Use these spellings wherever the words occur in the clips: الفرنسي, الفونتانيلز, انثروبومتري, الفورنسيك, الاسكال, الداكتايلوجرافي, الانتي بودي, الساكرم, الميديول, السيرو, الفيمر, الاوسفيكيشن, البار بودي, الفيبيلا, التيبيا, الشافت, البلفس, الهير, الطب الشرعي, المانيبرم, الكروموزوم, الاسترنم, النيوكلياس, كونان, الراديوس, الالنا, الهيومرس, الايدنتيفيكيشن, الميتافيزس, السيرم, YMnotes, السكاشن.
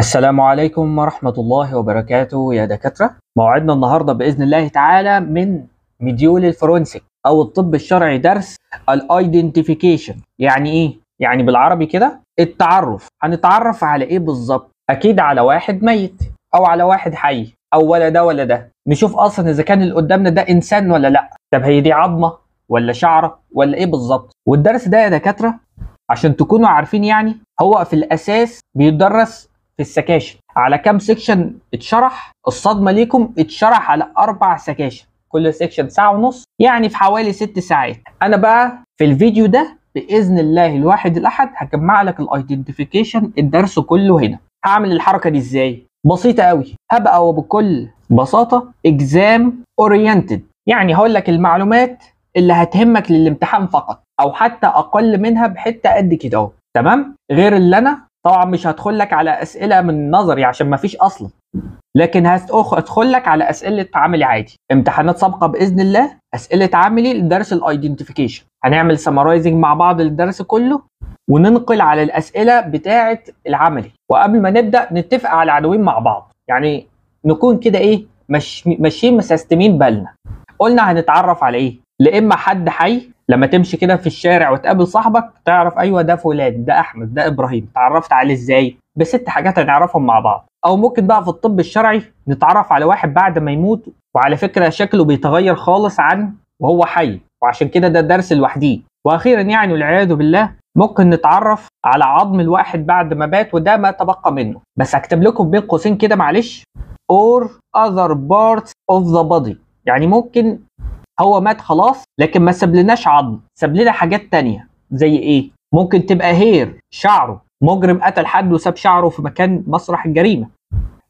السلام عليكم ورحمة الله وبركاته يا دكاترة. موعدنا النهاردة بإذن الله تعالى من ميديول الفرنسي أو الطب الشرعي، درس الايدنتيفيكيشن. يعني إيه؟ يعني بالعربي كده التعرف. هنتعرف على إيه بالظبط؟ أكيد على واحد ميت أو على واحد حي، أو ولا ده ولا ده. نشوف أصلا إذا كان اللي قدامنا ده إنسان ولا لأ. طب هي دي عظمة ولا شعرة ولا إيه بالظبط؟ والدرس ده يا دكاترة عشان تكونوا عارفين، يعني هو في الأساس بيدرس في السكاشن. على كام سكشن اتشرح؟ الصدمه ليكم، اتشرح على 4 سكاشن، كل سكشن ساعه ونص، يعني في حوالي 6 ساعات. انا بقى في الفيديو ده باذن الله الواحد الاحد هجمع لك الايدنتيفيكيشن، الدرس كله هنا. هعمل الحركه دي ازاي؟ بسيطه قوي، هبقى وبكل بساطه اكزام اورينتد، يعني هقول لك المعلومات اللي هتهمك للامتحان فقط، او حتى اقل منها بحته قد كده اهو. تمام؟ غير اللي انا طبعا مش هدخل لك على اسئله من نظري عشان ما فيش اصلا، لكن هدخل لك على اسئله عملي عادي، امتحانات سابقه باذن الله، اسئله عملي لدرس الايدنتيفيكيشن. هنعمل سمرايزنج مع بعض للدرس كله وننقل على الاسئله بتاعه العملي. وقبل ما نبدا نتفق على عناوين مع بعض، يعني نكون كده ايه، ماشيين مسستمين بالنا. قلنا هنتعرف على ايه؟ لا اما حد حي، لما تمشي كده في الشارع وتقابل صاحبك تعرف ايوه ده فلان، ده احمد، ده ابراهيم. اتعرفت عليه ازاي؟ ب6 حاجات هنعرفهم مع بعض. او ممكن بقى في الطب الشرعي نتعرف على واحد بعد ما يموت، وعلى فكره شكله بيتغير خالص عن وهو حي، وعشان كده ده درس لوحديه. واخيرا يعني والعياذ بالله ممكن نتعرف على عظم الواحد بعد ما بات وده ما تبقى منه. بس هكتب لكم بين قوسين كده معلش or other parts of the body، يعني ممكن هو مات خلاص لكن ما سابلناش عظم، سابلنا حاجات تانية. زي ايه؟ ممكن تبقى هير، شعره. مجرم قتل حد وساب شعره في مكان مسرح الجريمة،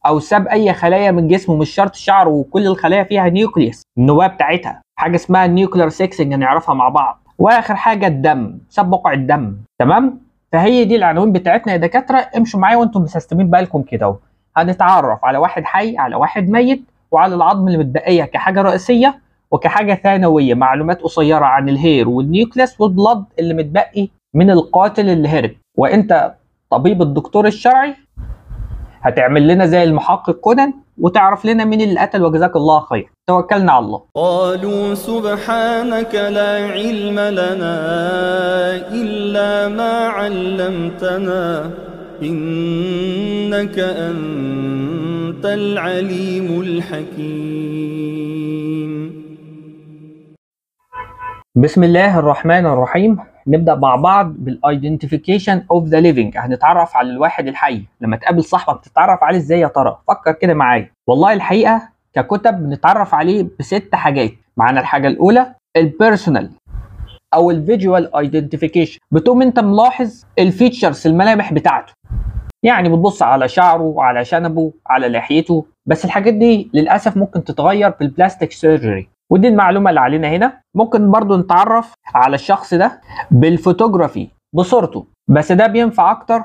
او ساب اي خلايا من جسمه، مش شرط شعره، وكل الخلايا فيها نيوكلياس، النواة بتاعتها، حاجة اسمها النيوكلير سيكسنج هنعرفها مع بعض. واخر حاجة الدم، ساب بقع الدم. تمام؟ فهي دي العناوين بتاعتنا يا دكاترة. امشوا معايا وانتم مسستمين بالكم كده اهو. هنتعرف على واحد حي، على واحد ميت، وعلى العظم المتبقية كحاجة رئيسية، وكحاجه ثانويه معلومات قصيره عن الهير والنيوكلياس والبلود اللي متبقي من القاتل اللي هرب. وانت طبيب الدكتور الشرعي هتعمل لنا زي المحقق كونان وتعرف لنا مين اللي قتل، وجزاك الله خير. توكلنا على الله. قالوا سبحانك لا علم لنا الا ما علمتنا انك انت العليم الحكيم. بسم الله الرحمن الرحيم. نبدأ مع بعض بالايدنتيفيكيشن اوف ذا ليفينج. هنتعرف على الواحد الحي. لما تقابل صاحبك بتتعرف عليه ازاي يا ترى؟ فكر كده معايا. والله الحقيقة ككتب بنتعرف عليه ب6 حاجات. معانا الحاجة الأولى البيرسونال أو الفيجوال ايدنتيفيكيشن. بتقوم أنت ملاحظ الفيتشرز، الملامح بتاعته، يعني بتبص على شعره، على شنبه، على لحيته. بس الحاجات دي للأسف ممكن تتغير بالبلاستيك سيرجري، ودي المعلومة اللي علينا هنا. ممكن برضو نتعرف على الشخص ده بالفوتوغرافي، بصورته، بس ده بينفع أكتر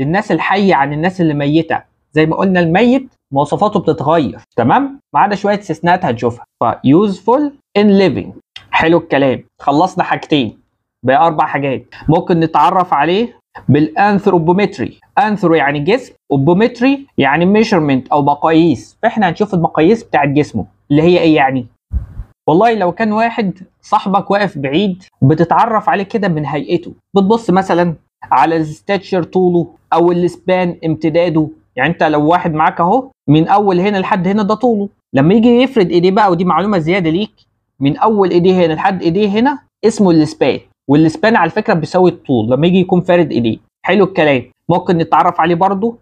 للناس الحية عن الناس اللي ميتة. زي ما قلنا الميت مواصفاته بتتغير. تمام؟ ما عدا شوية استثناءات هتشوفها. فيوزفول ان ليفينج. حلو الكلام. خلصنا حاجتين، بقى 4 حاجات. ممكن نتعرف عليه بالانثروبومتري. انثرو يعني جسم، وبومتري يعني ميجرمنت أو مقاييس. فإحنا هنشوف المقاييس بتاعت جسمه اللي هي إيه يعني؟ والله لو كان واحد صاحبك واقف بعيد بتتعرف عليه كده من هيئته، بتبص مثلا على الستاتشر، طوله، او السبان، امتداده. يعني انت لو واحد معاك اهو من اول هنا لحد هنا ده طوله، لما يجي يفرد ايديه بقى، ودي معلومه زياده ليك، من اول ايديه هنا لحد ايديه هنا اسمه السبان، والسبان على فكره بيساوي الطول لما يجي يكون فارد ايديه. حلو الكلام. ممكن نتعرف عليه برضه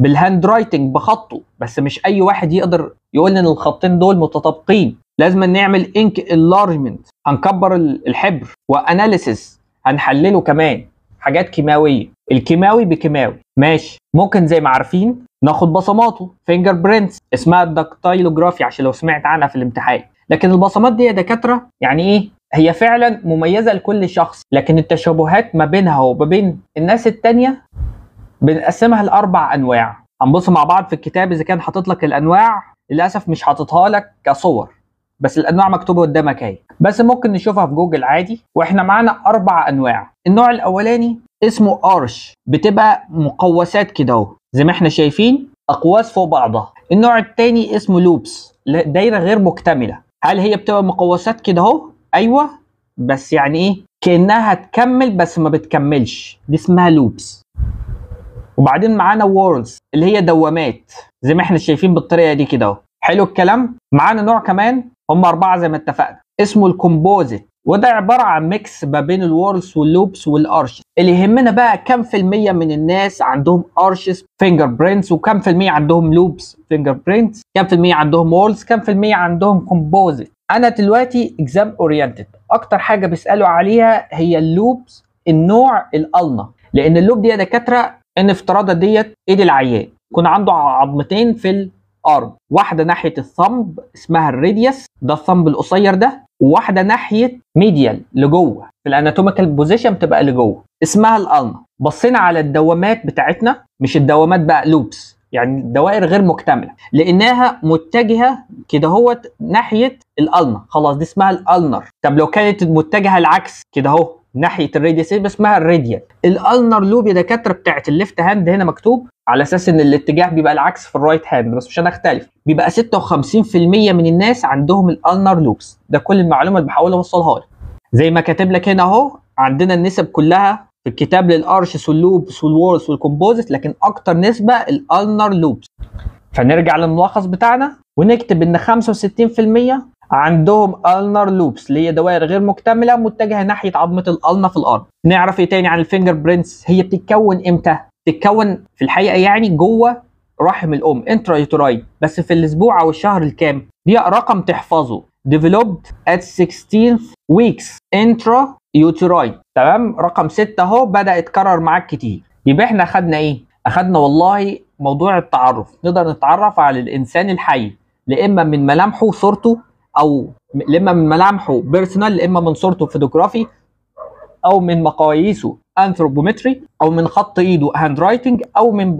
بالهاند رايتنج، بخطه. بس مش اي واحد يقدر يقول ان الخطين دول متطابقين، لازم نعمل انك انلارجمنت، هنكبر الحبر، واناليسيس هنحلله كمان، حاجات كيماويه، الكيماوي بكيماوي. ماشي. ممكن زي ما عارفين ناخد بصماته، فينجر برينتس، اسمها الداكتايلوجرافي عشان لو سمعت عنها في الامتحان. لكن البصمات دي يا دكاتره يعني ايه؟ هي فعلا مميزه لكل شخص، لكن التشابهات ما بينها وما بين الناس الثانيه بنقسمها ل4 انواع. هنبص مع بعض في الكتاب اذا كان حاطط لك الانواع، للاسف مش حاططها لك كصور، بس الانواع مكتوبه قدامك اهي، بس ممكن نشوفها في جوجل عادي. واحنا معانا 4 انواع. النوع الاولاني اسمه ارش، بتبقى مقوسات كده اهو زي ما احنا شايفين، اقواس فوق بعضها. النوع الثاني اسمه لوبس، دايره غير مكتمله. هل هي بتبقى مقوسات كده اهو؟ ايوه، بس يعني ايه، كانها تكمل بس ما بتكملش، دي اسمها لوبس. وبعدين معانا وورلز اللي هي دوامات زي ما احنا شايفين بالطريقه دي كده اهو. حلو الكلام. معانا نوع كمان، هم 4 زي ما اتفقنا، اسمه الكومبوزيت، وده عباره عن ميكس ما بين الورلز واللوبس والارشز. اللي يهمنا بقى كم في الميه من الناس عندهم ارشز فينجر برينتس، وكم في الميه عندهم لوبس فينجر برينتس، كم في الميه عندهم وورلز، كم في الميه عندهم كومبوزيت. انا دلوقتي اكزام اورينتد، اكتر حاجه بيسالوا عليها هي اللوبس، النوع الالنا، لان اللوب دي يا دكاتره ان افتراضا ديت ايد العيان يكون عنده عظمتين في الارض، واحده ناحيه الثمب اسمها الريديوس، ده الثمب القصير ده، وواحده ناحيه ميديال لجوه في الاناتوميكال بوزيشن بتبقى لجوه، اسمها الالنا. بصينا على الدوامات بتاعتنا، مش الدوامات بقى لوبس، يعني دوائر غير مكتمله، لانها متجهه كده اهوت ناحيه الالنا، خلاص دي اسمها الالنر. طب لو كانت متجهه العكس كده اهو ناحيه الراديوس يبقى اسمها الراديال. الالنر لوب يا دكاتره بتاعت الليفت هاند هنا مكتوب على اساس ان الاتجاه بيبقى العكس في الرايت هاند، بس مش هنختلف، بيبقى 56% من الناس عندهم الالنر لوبس. ده كل المعلومه اللي بحاول اوصلها لك، زي ما كاتب لك هنا اهو، عندنا النسب كلها في الكتاب للارشس واللوبس والورس والكومبوزيت، لكن اكتر نسبه الالنر لوبس. فنرجع للملخص بتاعنا ونكتب ان 65% عندهم النر لوبس اللي هي دوائر غير مكتمله متجهه ناحيه عظمه الالنا في الارض. نعرف ايه تاني عن الفينجر برينتس؟ هي بتتكون امتى؟ بتتكون في الحقيقه يعني جوه رحم الام، انترا يوتراي، بس في الاسبوع او الشهر الكام؟ دي رقم تحفظه، developed at 16th weeks intra uterine، تمام؟ رقم 6 اهو، بدا يتكرر معاك كتير. يبقى احنا اخدنا ايه؟ اخدنا والله موضوع التعرف، نقدر نتعرف على الانسان الحي لاما من ملامحه وصورته، او لما من ملامحه بيرسونال، لما من صورته فوتوغرافي، او من مقاييسه انثروبومتري، او من خط ايده هاند رايتنج، او من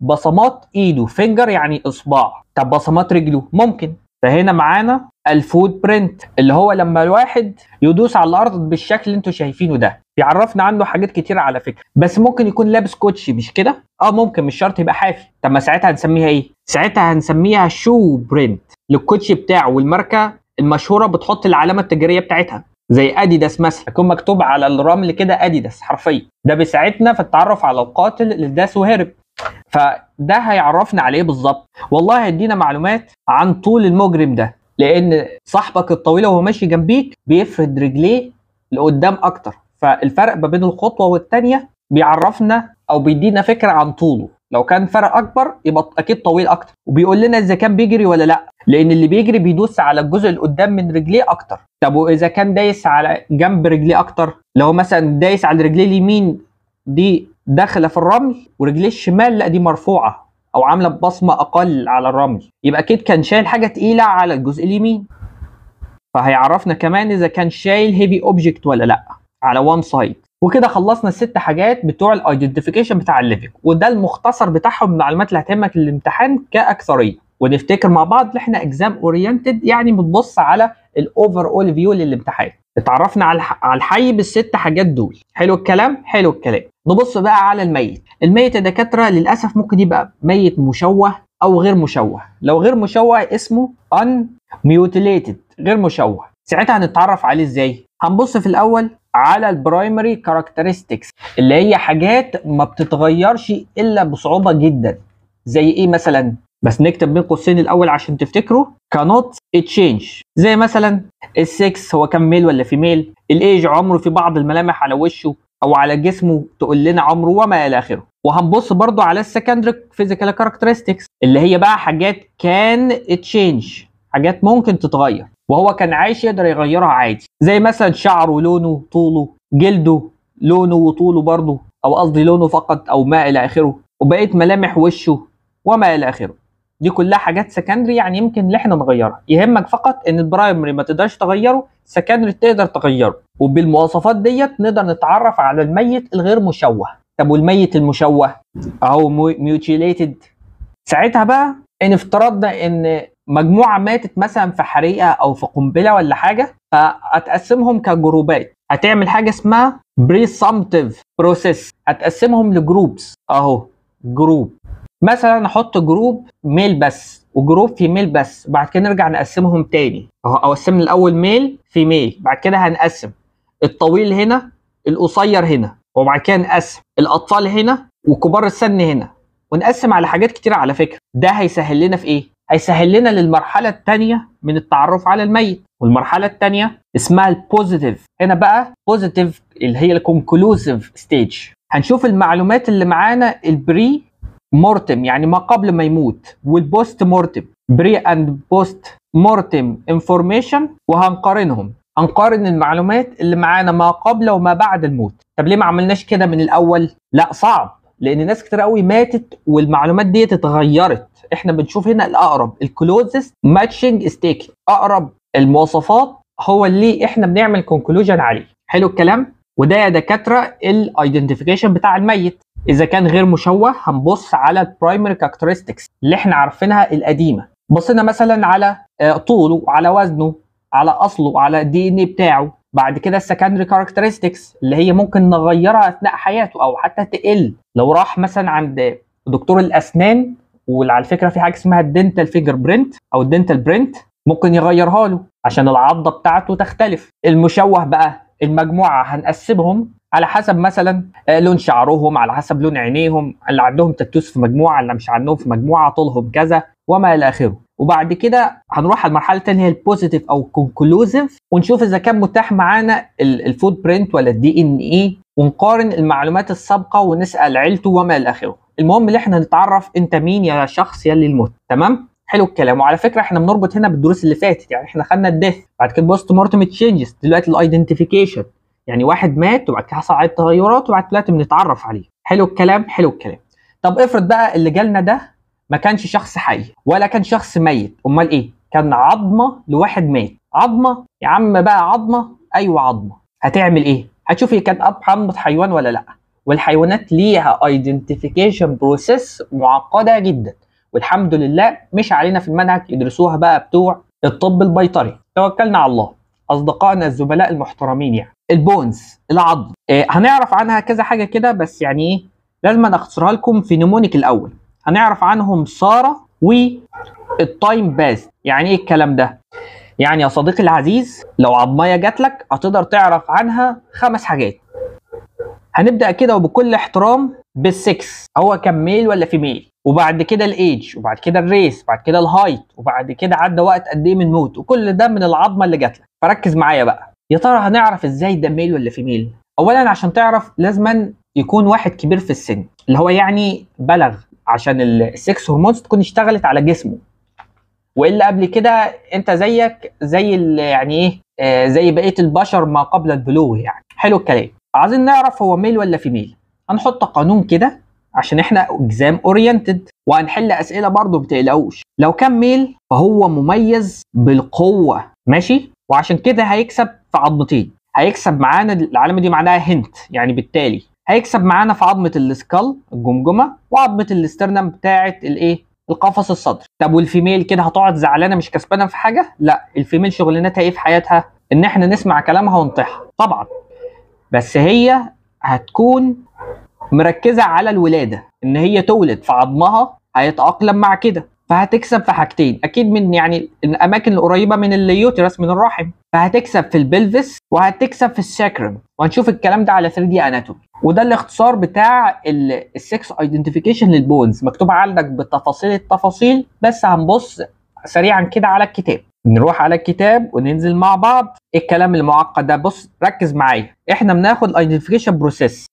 بصمات ايده فينجر يعني اصبع. طب بصمات رجله ممكن. فهنا معانا الفوت برينت اللي هو لما الواحد يدوس على الارض بالشكل اللي انتوا شايفينه ده، بيعرفنا عنه حاجات كتير على فكره. بس ممكن يكون لابس كوتشي مش كده؟ ممكن، مش شرط يبقى حافي. طب ما ساعتها هنسميها ايه؟ ساعتها هنسميها شو برينت، للكوتشي بتاعه. والماركه المشهوره بتحط العلامه التجاريه بتاعتها زي اديداس مثلا، يكون مكتوب على الرمل كده اديداس حرفيا. ده بيساعدنا في التعرف على القاتل اللي داس وهرب. فده هيعرفنا عليه بالظبط. والله هيدينا معلومات عن طول المجرم ده، لان صاحبك الطويله وهو ماشي جنبيك بيفرد رجليه لقدام اكتر، فالفرق ما بين الخطوه والثانيه بيعرفنا او بيدينا فكره عن طوله. لو كان فرق اكبر يبقى اكيد طويل اكتر، وبيقول لنا اذا كان بيجري ولا لا، لان اللي بيجري بيدوس على الجزء اللي قدام من رجليه اكتر. طب واذا كان دايس على جنب رجليه اكتر، لو مثلا دايس على رجليه اليمين دي داخله في الرمل ورجليه الشمال لا دي مرفوعه او عامله بصمه اقل على الرمل، يبقى اكيد كان شايل حاجه تقيله على الجزء اليمين. فهيعرفنا كمان اذا كان شايل هيفي اوبجكت ولا لا على وان سايد. وكده خلصنا ال6 حاجات بتوع الايدنتيفيكيشن بتاع الليفنج، وده المختصر بتاعهم، المعلومات اللي هتهمك للامتحان كاكثريه. ونفتكر مع بعض ان احنا اكزام اورينتد، يعني بنبص على الاوفر اول فيو للامتحان. اتعرفنا على الحي بال6 حاجات دول. حلو الكلام؟ حلو الكلام. نبص بقى على الميت. الميت يا دكاتره للاسف ممكن يبقى ميت مشوه او غير مشوه. لو غير مشوه اسمه ان ميوتيليتد، غير مشوه. ساعتها هنتعرف عليه ازاي؟ هنبص في الاول على البرايمري كاركترستكس اللي هي حاجات ما بتتغيرش الا بصعوبه جدا. زي ايه مثلا؟ بس نكتب بين قوسين الاول عشان تفتكروا، كانوت تشينج، زي مثلا السكس هو كان ميل ولا فيميل، الايج عمره، في بعض الملامح على وشه او على جسمه تقول لنا عمره وما الى اخره. وهنبص برضو على السكندري فيزيكال كاركترستكس اللي هي بقى حاجات كان تشينج، حاجات ممكن تتغير وهو كان عايش يقدر يغيرها عادي، زي مثلا شعره، لونه، طوله، جلده، لونه وطوله برضه، او قصدي لونه فقط او ما الى اخره، وبقيه ملامح وشه وما الى اخره. دي كلها حاجات سكندري يعني يمكن ان احنا نغيرها. يهمك فقط ان البرايمري ما تقدرش تغيره، السكندري تقدر تغيره. وبالمواصفات ديت نقدر نتعرف على الميت الغير مشوه. طب والميت المشوه اهو ميوتيليتد، ساعتها بقى ان افترضنا ان مجموعه ماتت مثلا في حريقه او في قنبله ولا حاجه، فهتقسمهم كجروبات، هتعمل حاجه اسمها بريسامتيف بروسيس. هتقسمهم لجروبس اهو، جروب مثلا احط جروب ميل بس وجروب فيميل بس، وبعد كده نرجع نقسمهم تاني اهو. اقسم الاول ميل فيميل، بعد كده هنقسم الطويل هنا القصير هنا، وبعد كده نقسم الاطفال هنا وكبار السن هنا، ونقسم على حاجات كتير على فكره. ده هيسهل لنا في ايه؟ هيسهل لنا للمرحله الثانيه من التعرف على الميت، والمرحله الثانيه اسمها البوزيتيف. هنا بقى بوزيتيف اللي هي الكونكلوسيف ستيج، هنشوف المعلومات اللي معانا البري مورتم يعني ما قبل ما يموت، والبوست مورتم، بري اند بوست مورتم انفورميشن، وهنقارنهم. هنقارن المعلومات اللي معانا ما قبل وما بعد الموت. طب ليه ما عملناش كده من الاول؟ لا صعب، لان ناس كتير قوي ماتت والمعلومات دي اتغيرت. احنا بنشوف هنا الاقرب، الكلوزست ماتشنج ستيك، اقرب المواصفات هو اللي احنا بنعمل كونكلوجن عليه. حلو الكلام. وده يا دكاتره الايدنتيفيكيشن بتاع الميت. اذا كان غير مشوه هنبص على البرايمري كاركترستكس اللي احنا عارفينها القديمه. بصينا مثلا على طوله، على وزنه، على اصله، على الدي ان اي بتاعه. بعد كده السكندري كاركترستكس اللي هي ممكن نغيرها اثناء حياته او حتى تقل، لو راح مثلا عند دكتور الاسنان، وعلى فكره في حاجه اسمها الدنتال فيجر برنت او الدنتال برنت، ممكن يغيرها له عشان العضه بتاعته تختلف. المشوه بقى المجموعه هنقسمهم على حسب مثلا لون شعرهم، على حسب لون عينيهم، اللي عندهم تاتوس في مجموعه، اللي مش عندهم في مجموعه، طولهم كذا وما الى اخره. وبعد كده هنروح على المرحله الثانيه البوزيتيف او كونكلوزيف، ونشوف اذا كان متاح معانا الفوت برينت ولا الدي ان اي، ونقارن المعلومات السابقه ونسال عيلته وما الى اخره. المهم ان احنا نتعرف انت مين يا شخص يلي الموت. تمام، حلو الكلام. وعلى فكره احنا بنربط هنا بالدروس اللي فاتت، يعني احنا خدنا الديث، بعد كده بوست مورتم تشينجز، دلوقتي الايدنتيفيكيشن، يعني واحد مات وبعد كده حصل عليه تغيرات وبعد كده بنتعرف عليه. حلو الكلام، حلو الكلام. طب افرض بقى اللي جالنا ده ما كانش شخص حي ولا كان شخص ميت، امال ايه؟ كان عظمه لواحد مات. عظمه يا عم بقى، عظمه، ايوه عظمه. هتعمل ايه؟ هتشوف هي كانت عظمه حيوان ولا لا. والحيوانات ليها ايدنتيفيكيشن بروسيس معقده جدا، والحمد لله مش علينا في المنهج، يدرسوها بقى بتوع الطب البيطري. توكلنا على الله. اصدقائنا الزملاء المحترمين يعني البونز، العظم، هنعرف عنها كذا حاجه كده، بس يعني ايه لازم اختصرها لكم في نمونيك. الاول هنعرف عنهم ساره والتايم باز. يعني ايه الكلام ده؟ يعني يا صديقي العزيز لو عضمايه جات لك هتقدر تعرف عنها 5 حاجات. هنبدا كده وبكل احترام بالسكس، هو كان ميل ولا فيميل، وبعد كده الايدج، وبعد كده الريس، وبعد كده الهايت، وبعد كده عدى وقت قد ايه من موت، وكل ده من العظمه اللي جات لك. فركز معايا بقى، يا ترى هنعرف ازاي ده ميل ولا فيميل؟ اولا عشان تعرف لازما يكون واحد كبير في السن، اللي هو يعني بلغ، عشان السكس هرمونز تكون اشتغلت على جسمه، والا قبل كده انت زيك زي يعني ايه، زي بقيه البشر ما قبل البلوغ يعني. حلو الكلام. عايزين نعرف هو ميل ولا فيميل، هنحط قانون كده عشان احنا اكزام اورينتد، وهنحل اسئله برضه ما تقلقوش. لو كان ميل فهو مميز بالقوه، ماشي، وعشان كده هيكسب في عظمتين. هيكسب معانا العلامه دي معناها هنت، يعني بالتالي هيكسب معانا في عظمه الاسكال الجمجمه، وعظمه الاسترنم بتاعه الايه، القفص الصدري. طب والفيميل كده هتقعد زعلانه مش كسبانه في حاجه؟ لا، الفيميل شغلانتها ايه في حياتها؟ ان احنا نسمع كلامها ونطيحها طبعا، بس هي هتكون مركزه على الولاده، ان هي تولد، فعظمها هيتاقلم مع كده، فهتكسب في حاجتين اكيد، من يعني الاماكن القريبه من اليوترس من الرحم، فهتكسب في البلفس وهتكسب في الساكرم. وهنشوف الكلام ده على 3D اناتومي. وده الاختصار بتاع السكس ايدنتيفيكيشن للبونز، مكتوب عندك بتفاصيل التفاصيل، بس هنبص سريعا كده على الكتاب. نروح على الكتاب وننزل مع بعض الكلام المعقد ده. بص ركز معايا، احنا بناخد الايدنتيفيكيشن بروسيس،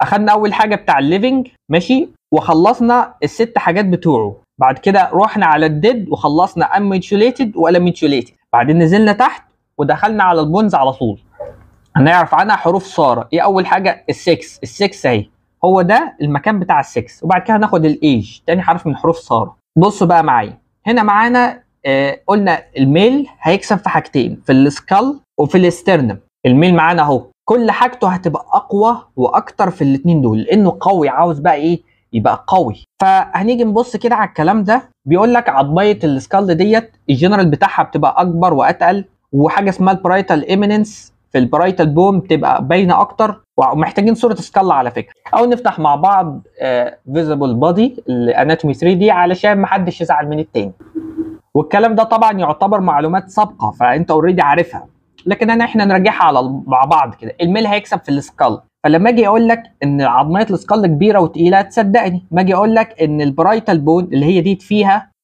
اخدنا اول حاجه بتاع الليفنج، ماشي، وخلصنا ال6 حاجات بتوعه. بعد كده رحنا على الديد وخلصنا اميتشوليتد والاميتشوليتد، بعدين نزلنا تحت ودخلنا على البونز على طول. هنعرف عنها حروف ساره. ايه اول حاجه؟ السكس. السكس اهي، هو ده المكان بتاع السكس. وبعد كده هناخد الايج، تاني حرف من حروف ساره. بصوا بقى معايا هنا معانا قلنا الميل هيكسب في حاجتين، في السكال وفي الاسترنم. الميل معانا اهو، كل حاجته هتبقى اقوى واكتر في الاثنين دول، لانه قوي، عاوز بقى ايه؟ يبقى قوي. فهنيجي نبص كده على الكلام ده. بيقول لك عضميه السكال ديت الجنرال بتاعها بتبقى اكبر واتقل، وحاجه اسمها البرايتال ايميننس في البرايتال بوم بتبقى باينه اكتر، ومحتاجين صوره سكال على فكره. او نفتح مع بعض فيزبل بودي الاناتومي 3 دي علشان ما حدش يزعل من التاني، والكلام ده طبعا يعتبر معلومات سابقه فانت اوريدي عارفها، لكن احنا نراجعها على مع بعض كده. الميل هيكسب في السكال، فلما اجي اقول لك ان عظميه السكال كبيره وتقيله تصدقني. ما اجي اقول لك ان البرايتال بون اللي هي دي فيها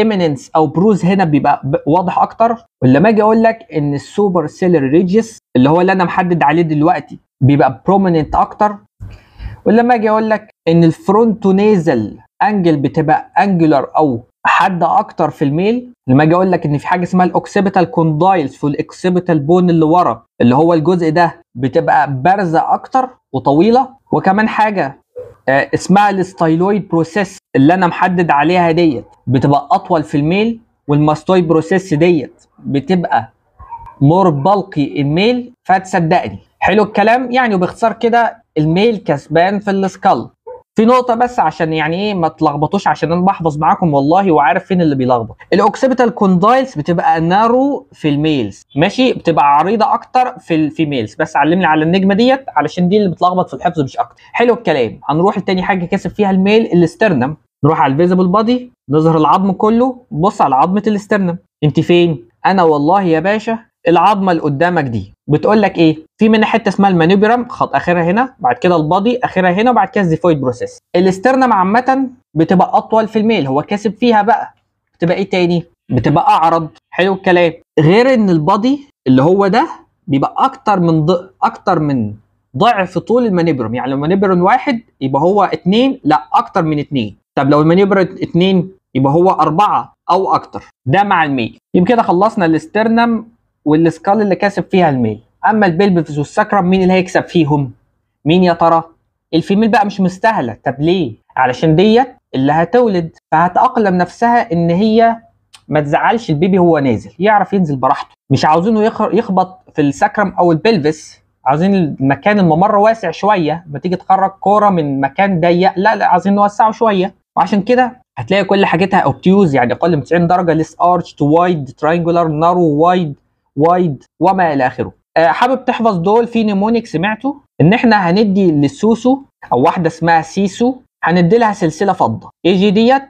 اميننس او بروز هنا بيبقى واضح اكتر. ولما اجي اقول لك ان السوبر سيلر ريجس اللي هو اللي انا محدد عليه دلوقتي بيبقى بروميننت اكتر. ولما اجي اقول لك ان الفرونتونيزل انجل بتبقى انجولار او حاده اكتر في الميل. لما اجي اقول لك ان في حاجه اسمها الاوكسيبيتال كوندايلز في الاوكسيبيتال بون اللي ورا اللي هو الجزء ده بتبقى بارزه اكتر وطويله. وكمان حاجه اسمها الستايلويد بروسيس اللي انا محدد عليها ديت بتبقى اطول في الميل، والماستويد بروسيس ديت بتبقى مور بالقي الميل. فتصدقني حلو الكلام. يعني وباختصار كده الميل كسبان في السكال. في نقطة بس عشان يعني ايه ما تلخبطوش، عشان انا بحفظ معاكم والله وعارف فين اللي بيلخبط. الاوكسيبيتال كوندايلز بتبقى نارو في الميلز، ماشي، بتبقى عريضة أكتر في الفيميلز. بس علمني على النجمة ديت علشان دي اللي بتلخبط في الحفظ مش أكتر. حلو الكلام. هنروح لتاني حاجة كسب فيها الميل، الاسترنم. نروح على الفيزبل بادي، نظهر العظم كله، بص على عظمة الاسترنم. أنت فين؟ أنا والله يا باشا العظمة اللي قدامك دي بتقول لك ايه؟ في منها حته اسمها المانيبرم، خط اخرها هنا، بعد كده البادي اخرها هنا، وبعد كده الزيفويد بروسيس. الاسترنم عامه بتبقى اطول في الميل، هو كاسب فيها بقى، بتبقى ايه تاني؟ بتبقى اعرض. حلو الكلام. غير ان البادي اللي هو ده بيبقى اكتر من ضعف طول المانيبرم. يعني لو المانيبرم واحد يبقى هو 2، لا اكتر من 2. طب لو المانيبرم 2 يبقى هو 4 او اكتر. ده مع الميل. يبقى كده خلصنا الاسترنم والسكال اللي كاسب فيها الميل. اما البلفس والساكرم مين اللي هيكسب فيهم؟ مين يا ترى؟ الفيميل بقى مش مستاهله. طب ليه؟ علشان ديت اللي هتولد، فهتأقلم نفسها ان هي ما تزعلش البيبي هو نازل، يعرف ينزل براحته. مش عاوزينه يخبط في الساكرم او البلفس، عاوزين المكان الممر واسع شويه، ما تيجي تخرج كوره من مكان ضيق، لا عاوزين نوسعه شويه. وعشان كده هتلاقي كل حاجتها اوبتيوز، يعني اقل من 90 درجه، ليس ارش تو وايد، ترينجولار، نارو، وايد وما الى اخره. حابب تحفظ دول. في نيمونيك سمعته ان احنا هندي للسوسو او واحده اسمها سيسو، هندي لها سلسله فضه اي جي ديت.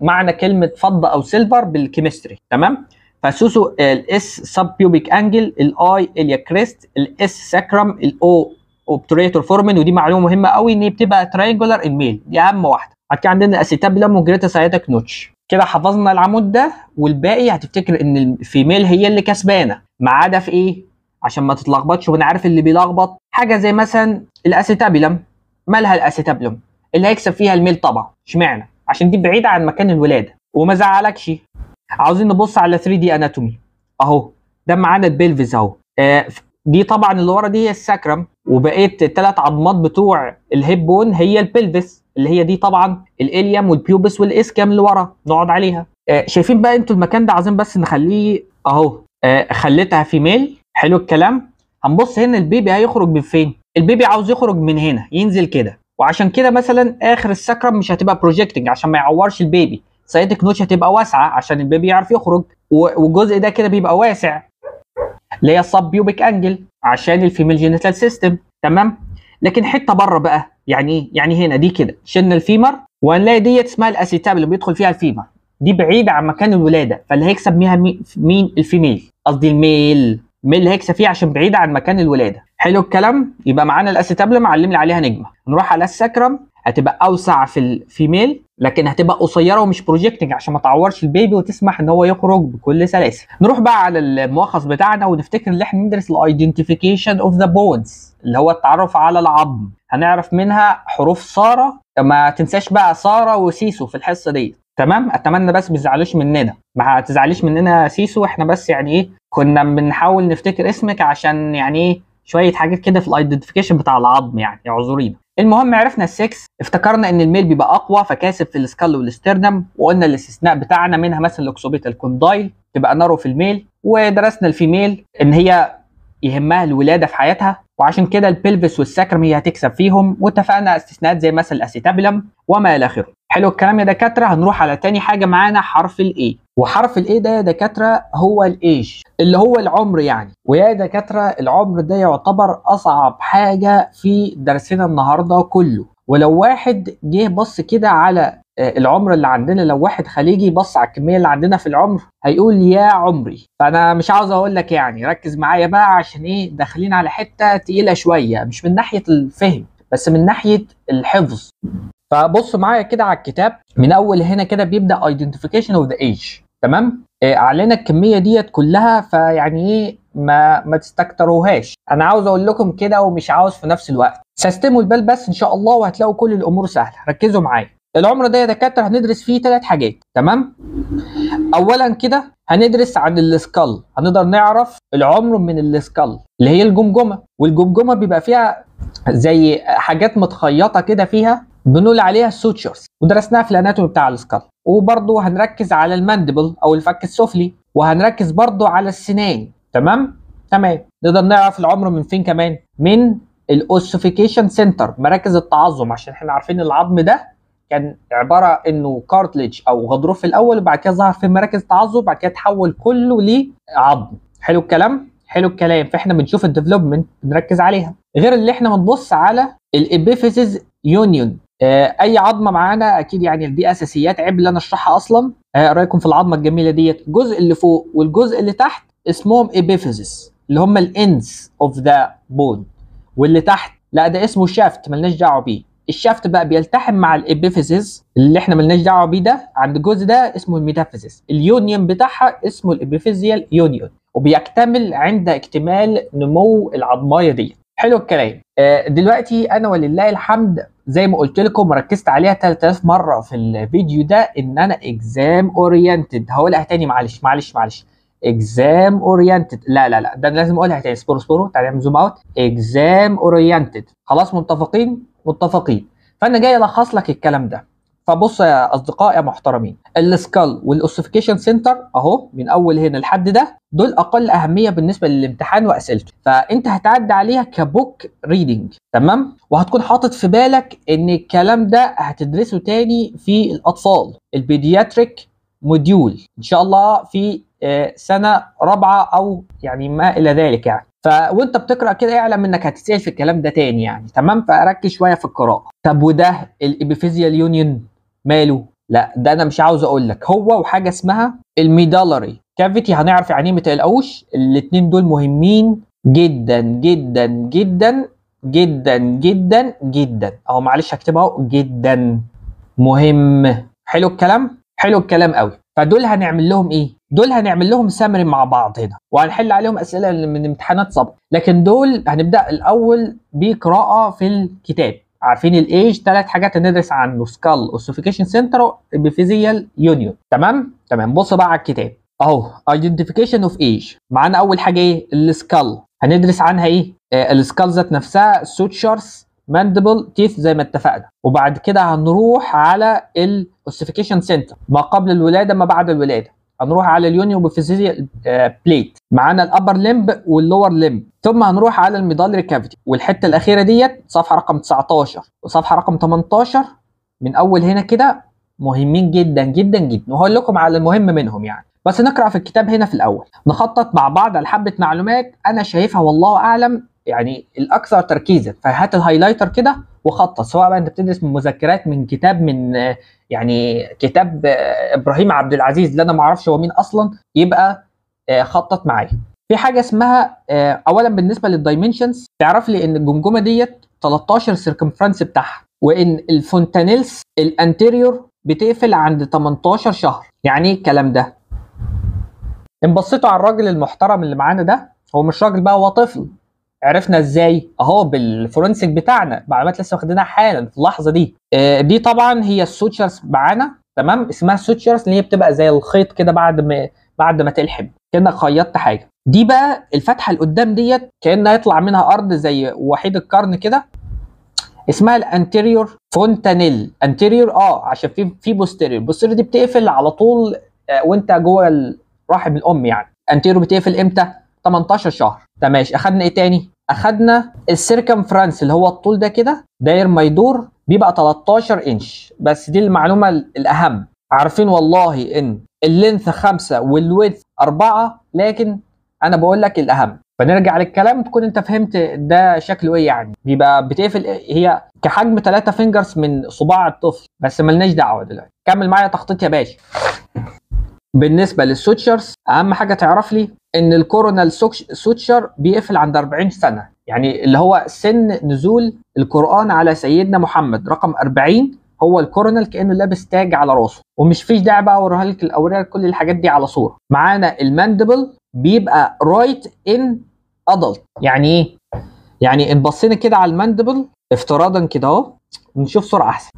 معنى كلمه فضه او سيلفر بالكيمستري، تمام؟ فسوسو الاس سب بيوبيك انجل، الاي اليا كريست، الاس ساكرم، الاو اوبتريتور فورمن، ودي معلومه مهمه قوي ان هي بتبقى ترينجولار الميل، دي اهم واحده. بعد عندنا الاسيتابلم وجريتا سايتك نوتش. كده حفظنا العمود ده، والباقي هتفتكر ان الفيميل هي اللي كسبانه، ما عدا في ايه؟ عشان ما تتلخبطش، وانا عارف اللي بيلخبط حاجه زي مثلا الاسيتابلم. مالها الاسيتابلم؟ اللي هيكسب فيها الميل طبعا. اشمعنى؟ عشان دي بعيده عن مكان الولاده. وما زعلكش، عاوزين نبص على 3 دي اناتومي اهو، ده معانا البلفس اهو. دي طبعا اللي ورا دي هي الساكرم، وبقيه الثلاث عظمات بتوع الهيب بون هي البلفس اللي هي دي طبعا، الاليم والبيوبس والاسكام اللي ورا نقعد عليها. شايفين بقى انتوا المكان ده؟ عايزين بس نخليه اهو. خليتها فيميل. حلو الكلام. هنبص هنا البيبي هيخرج من فين؟ البيبي عاوز يخرج من هنا، ينزل كده. وعشان كده مثلا اخر الساكرم مش هتبقى بروجيكتنج عشان ما يعورش البيبي، سايتك نوتش هتبقى واسعه عشان البيبي يعرف يخرج، والجزء ده كده بيبقى واسع اللي هي سب بيوبيك انجل عشان الفيميل جينيتال سيستم، تمام؟ لكن حته بره بقى، يعني ايه؟ يعني هنا دي كده شلنا الفيمر، وهنلاقي ديت اسمها الاسيتابل اللي بيدخل فيها الفيمر، دي بعيده عن مكان الولاده، فاللي هيكسب بيها مين؟ الفيميل، قصدي الميل. الميل اللي هيكسب فيه عشان بعيده عن مكان الولاده. حلو الكلام. يبقى معانا الاسيتابل معلملي عليها نجمه. نروح على الساكرم، هتبقى اوسع في الفيميل، لكن هتبقى قصيره ومش بروجيكتنج عشان ما تعورش البيبي وتسمح ان هو يخرج بكل سلاسه. نروح بقى على الملخص بتاعنا، ونفتكر ان احنا ندرس الايدنتيفيكيشن اوف ذا بونز اللي هو التعرف على العظم. هنعرف منها حروف ساره، ما تنساش بقى ساره وسيسو في الحصه دي، تمام؟ اتمنى بس ما تزعلوش مننا، ما تزعليش مننا سيسو، احنا بس يعني ايه كنا بنحاول نفتكر اسمك عشان يعني ايه شويه حاجات كده في الايدنتيفيكيشن بتاع العظم، يعني اعذرينا. المهم عرفنا السكس، افتكرنا ان الميل بيبقى اقوى فكاسب في السكال والاسترنم، وقلنا الاستثناء بتاعنا منها مثلا الاوكسيبيتال كوندايل تبقى نارو في الميل، ودرسنا الفيميل ان هي يهمها الولاده في حياتها، وعشان كده البلفس والساكرم هي هتكسب فيهم، واتفقنا استثناءات زي مثلا الاسيتابلم وما الى اخره. حلو الكلام يا دكاتره. هنروح على تاني حاجه معانا، حرف الاي. وحرف الاي ده يا دكاتره هو الايج اللي هو العمر يعني. ويا دكاتره العمر ده يعتبر اصعب حاجه في درسنا النهارده كله. ولو واحد جه بص كده على العمر اللي عندنا، لو واحد خليجي بص على الكميه اللي عندنا في العمر هيقول يا عمري. فانا مش عاوز اقول لك يعني، ركز معايا بقى عشان ايه داخلين على حته تقيله شويه، مش من ناحيه الفهم بس من ناحيه الحفظ. فبص معايا كده على الكتاب من اول هنا كده، بيبدا identification of the age. تمام، اعلنا الكميه ديت كلها، فيعني ايه ما تستكتروهاش. انا عاوز اقول لكم كده ومش عاوز في نفس الوقت، سيستموا البال بس ان شاء الله وهتلاقوا كل الامور سهله. ركزوا معايا. العمر ده يا دكاتره هندرس فيه 3 حاجات. تمام، اولا كده هندرس عن الاسكال، هنقدر نعرف العمر من الاسكال اللي هي الجمجمه. والجمجمه بيبقى فيها زي حاجات متخيطه كده فيها، بنقول عليها السوتشرز، ودرسناها في الاناتومي بتاع الاسكال. وبرضه هنركز على الماندبل او الفك السفلي، وهنركز برضه على السنان. تمام، نقدر نعرف العمر من فين كمان؟ من الاوسفيكيشن سنتر، مراكز التعظم، عشان احنا عارفين العظم ده كان عباره انه كارتليج او غضروف في الاول، وبعد كده ظهر في مراكز تعظم، وبعد كده اتحول كله لعظم. حلو الكلام. فاحنا بنشوف الديفلوبمنت بنركز عليها، غير اللي احنا بنبص على الابيفيزز يونيون. اي عظمه معانا اكيد يعني، دي اساسيات، عيب اللي انا اشرحها اصلا. رايكم في العظمه الجميله ديت؟ الجزء اللي فوق والجزء اللي تحت اسمهم ابيفيزس، اللي هم الاندز اوف ذا بون، واللي تحت لا ده اسمه شافت مالناش دعوه بيه. الشافت بقى بيلتحم مع الابيفيزس اللي احنا مالناش دعوه بيه، ده عند الجزء ده اسمه الميتافيزس. اليونيون بتاعها اسمه الابيفيزيال يونيون، وبيكتمل عند اكتمال نمو العظمايه دي. حلو الكلام. دلوقتي انا ولله الحمد زي ما قلت لكم وركزت عليها 3000 مره في الفيديو ده، ان انا اكزام اورينتد. هقولها تاني، معلش، اكزام اورينتد. لا ده لازم اقولها تاني. سبورو تعالى نعمل زوم اوت. اكزام اورينتد، خلاص، متفقين. فانا جاي الخص لك الكلام ده. فبص يا اصدقائي يا محترمين، الاسكال والاوسفيكيشن سنتر اهو من اول هنا لحد ده، دول اقل اهميه بالنسبه للامتحان واسئلته، فانت هتعدي عليها كبوك ريدنج. تمام، وهتكون حاطط في بالك ان الكلام ده هتدرسه تاني في الاطفال، البيدياتريك موديول، ان شاء الله في سنه رابعه او يعني ما الى ذلك يعني. وانت بتقرا كده اعلم انك هتتسال في الكلام ده تاني يعني. تمام، فركز شويه في القراءه. طب وده الابيفيزيال يونيون ماله؟ لا ده انا مش عاوز اقول لك، هو وحاجه اسمها الميدالري كافيتي، هنعرف يعني متى القوش. الاثنين دول مهمين جدا جدا جدا جدا جدا جدا، اهو معلش هكتبها اهو، جدا مهم. حلو الكلام قوي. فدول هنعمل لهم ايه؟ دول هنعمل لهم سامري مع بعض هنا، وهنحل عليهم اسئله من امتحانات سابقه، لكن دول هنبدا الاول بقراءه في الكتاب. عارفين الايج 3 حاجات هندرس عنه، سكال، اوسفيكيشن سنتر، ابيفيزيال يونيون. تمام. بص بقى على الكتاب اهو، ايدنتيفيكيشن اوف ايج. معانا اول حاجه ايه؟ السكال. هندرس عنها ايه؟ السكال ذات نفسها، سوتشرز، ماندبل، تيث زي ما اتفقنا. وبعد كده هنروح على الاوسفيكيشن سنتر، ما قبل الولاده ما بعد الولاده. هنروح على اليونيون وبفيزيال بليت، معانا الابر لمب واللور لمب. ثم هنروح على الميدالري كافيتي، والحته الاخيره ديت صفحه رقم 19 وصفحه رقم 18 من اول هنا كده، مهمين جدا جدا جدا، وهقول لكم على المهم منهم يعني. بس نقرا في الكتاب هنا في الاول، نخطط مع بعض على حبه معلومات انا شايفها والله اعلم يعني الاكثر تركيزا. فهات الهايلايتر كده وخطط، سواء بقى انت بتدرس من مذكرات، من كتاب، من يعني كتاب ابراهيم عبد العزيز اللي انا ما اعرفش هو مين اصلا، يبقى خطط معايا. في حاجه اسمها اولا بالنسبه للدايمنشنز، تعرف لي ان الجمجمه ديت 13 سيركمفرنس بتاعها، وان الفونتانيلز الانتيريور بتقفل عند 18 شهر. يعني ايه الكلام ده؟ ان بصيتوا على الراجل المحترم اللي معانا ده، هو مش راجل بقى، هو طفل. عرفنا ازاي؟ اهو بالفورنسيك بتاعنا، معلومات لسه واخدينها حالا في اللحظه دي. دي طبعا هي السوتشرز معانا. تمام، اسمها السوتشرز، اللي هي بتبقى زي الخيط كده بعد ما تلحم، كانك خيطت حاجه. دي بقى الفتحه اللي قدام ديت كانها يطلع منها ارض زي وحيد القرن كده، اسمها الانتيريور فونتانيل. انتيريور عشان في بوستيريور دي بتقفل على طول وانت جوه رحم الام يعني. انتيريور بتقفل امتى؟ 18 شهر. تمام، اخدنا ايه تاني؟ اخدنا السيركمفرنس اللي هو الطول ده كده داير ما يدور بيبقى 13 انش، بس دي المعلومه الاهم. عارفين والله ان اللينث 5 والويدث 4، لكن انا بقول لك الاهم. فنرجع للكلام تكون انت فهمت ده شكله ايه. يعني بيبقى بتقفل هي كحجم 3 فينجرز من صباع الطفل، بس ملناش دعوه دلوقتي. كمل معايا تخطيط يا باشا. بالنسبه للسوتشرز اهم حاجه تعرف لي ان الكورونال سوتشر بيقفل عند 40 سنه، يعني اللي هو سن نزول القرآن على سيدنا محمد رقم 40 هو الكورونال، كأنه لابس تاج على راسه. ومش فيش داعي بقى اوريها لك الاوريه كل الحاجات دي على صوره. معانا الماندبل بيبقى رايت ان ادلت. يعني ايه؟ يعني ان بصينا كده على الماندبل افتراضا كده اهو، نشوف صوره احسن.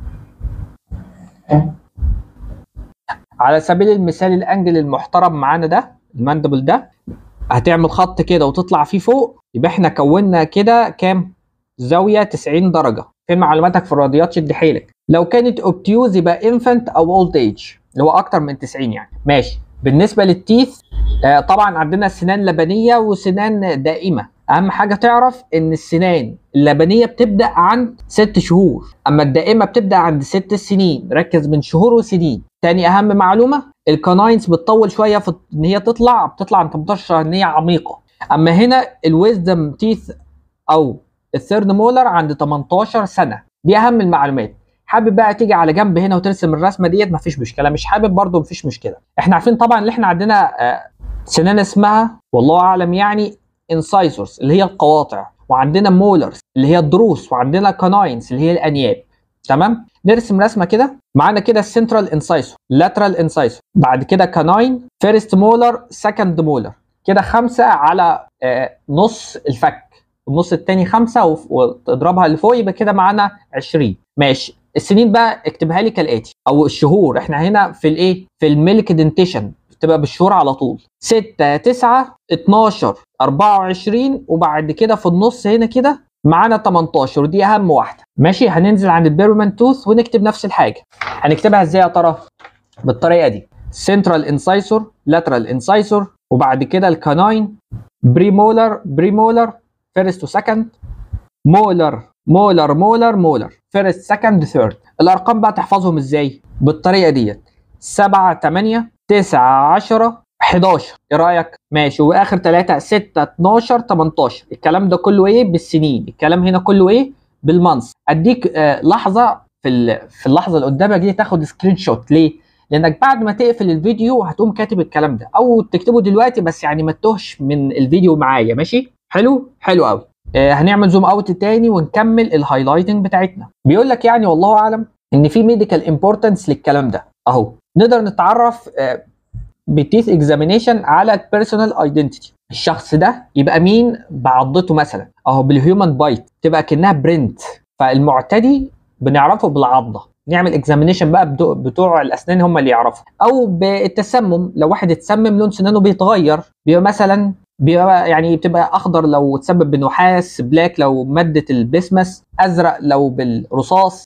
على سبيل المثال الانجل المحترم معانا ده الماندبل ده، هتعمل خط كده وتطلع فيه فوق، يبقى احنا كونا كده كام؟ زاويه 90 درجه. فين معلوماتك في الرياضيات؟ شد حيلك. لو كانت اوبتيوز يبقى انفنت او اولد ايج اللي هو اكتر من 90 يعني. ماشي. بالنسبه للتيث طبعا عندنا سنان لبنيه وسنان دائمه. اهم حاجه تعرف ان السنان اللبنيه بتبدا عند 6 شهور، اما الدائمه بتبدا عند 6 سنين. ركز من شهور وسنين. تاني اهم معلومه الكاناينز بتطول شويه في ان هي تطلع، بتطلع عند 18 شهر ان هي عميقه. اما هنا الويزدم تيث او الثيرد مولر عند 18 سنه. دي اهم المعلومات. حابب بقى تيجي على جنب هنا وترسم الرسمه ديت مفيش مشكله، مش حابب برده مفيش مشكله. احنا عارفين طبعا اللي احنا عندنا سنان اسمها والله اعلم يعني انسايسورز اللي هي القواطع، وعندنا مولرز اللي هي الضروس، وعندنا كاناينز اللي هي الانياب. تمام. نرسم رسمه كده. معانا كده السنترال انسايسور، لاترال انسايسور، بعد كده كاناين، فيرست مولر، سكند مولر، كده 5 على نص الفك، النص الثاني 5 واضربها اللي فوق، يبقى كده معانا 20. ماشي. السنين بقى اكتبها لي كالاتي او الشهور. احنا هنا في الايه؟ في الميلك دنتيشن بتبقى بالشهور على طول. 6 9 12 24 وبعد كده في النص هنا كده معانا 18، دي اهم واحده. ماشي. هننزل عند البيرمنت توث ونكتب نفس الحاجه. هنكتبها ازاي يا ترى؟ بالطريقه دي: سنترال انسايسور، لاترال انسايسور، وبعد كده الكاناين، بري مولر، بري مولر، فيرست وسكند، مولر مولر مولر مولر، فيرست سكند ثيرد. الارقام بقى تحفظهم ازاي؟ بالطريقه ديت: 7 8 9 10 11. ايه رايك؟ ماشي. واخر 3 6 12 18. الكلام ده كله ايه؟ بالسنين. الكلام هنا كله ايه؟ بالمنص. اديك لحظه في اللحظه اللي قدامك دي تاخد سكرين شوت. ليه؟ لانك بعد ما تقفل الفيديو هتقوم كاتب الكلام ده، او تكتبه دلوقتي بس يعني ما تتوهش من الفيديو معايا. ماشي. حلو. حلو قوي. هنعمل زوم اوت تاني ونكمل الهايلايتنج بتاعتنا. بيقول لك يعني والله اعلم ان في ميديكال امبورتنس للكلام ده اهو. نقدر نتعرف بالتيث اكزامينيشن على البيرسونال ايدنتيتي. الشخص ده يبقى مين بعضته مثلا اهو، بالهيومن بايت تبقى كانها برنت، فالمعتدي بنعرفه بالعضه. نعمل اكزامينيشن بقى بتوع الاسنان هم اللي يعرفوا، او بالتسمم. لو واحد اتسمم لون سنانه بيتغير، بيبقى مثلا يعني بتبقى اخضر لو تسبب بنحاس، بلاك لو ماده البسمس، ازرق لو بالرصاص،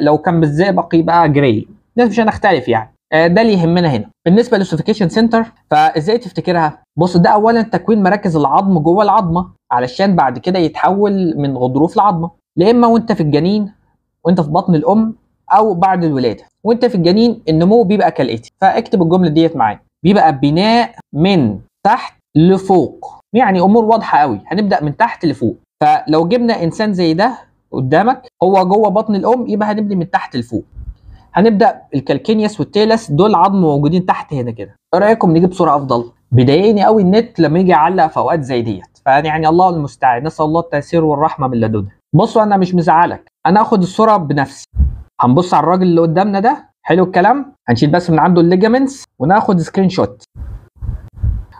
لو كان بالزئبق يبقى جراي. الناس مش هنختلف يعني. ده اللي يهمنا هنا. بالنسبه للاوسفيكيشن سنتر فازاي تفتكرها؟ بص، ده اولا تكوين مراكز العظم جوه العظمه علشان بعد كده يتحول من غضروف لعظمه، لا اما وانت في الجنين وانت في بطن الام او بعد الولاده. وانت في الجنين النمو بيبقى كالاتي، فاكتب الجمله ديت معايا: بيبقى بناء من تحت لفوق. يعني امور واضحه قوي، هنبدا من تحت لفوق. فلو جبنا انسان زي ده قدامك هو جوه بطن الام، يبقى هنبني من تحت لفوق. هنبدا الكالكينيوس والتيلس، دول عظم موجودين تحت هنا كده. ايه رايكم نجيب صوره افضل؟ بيضايقني قوي النت لما يجي يعلق في اوقات زي ديت، فيعني الله المستعان، نسال الله التيسير والرحمه من لدنه. بصوا، انا مش مزعلك، انا هاخد الصوره بنفسي. هنبص على الراجل اللي قدامنا ده. حلو الكلام. هنشيل بس من عنده الليجامنتس وناخد سكرين شوت.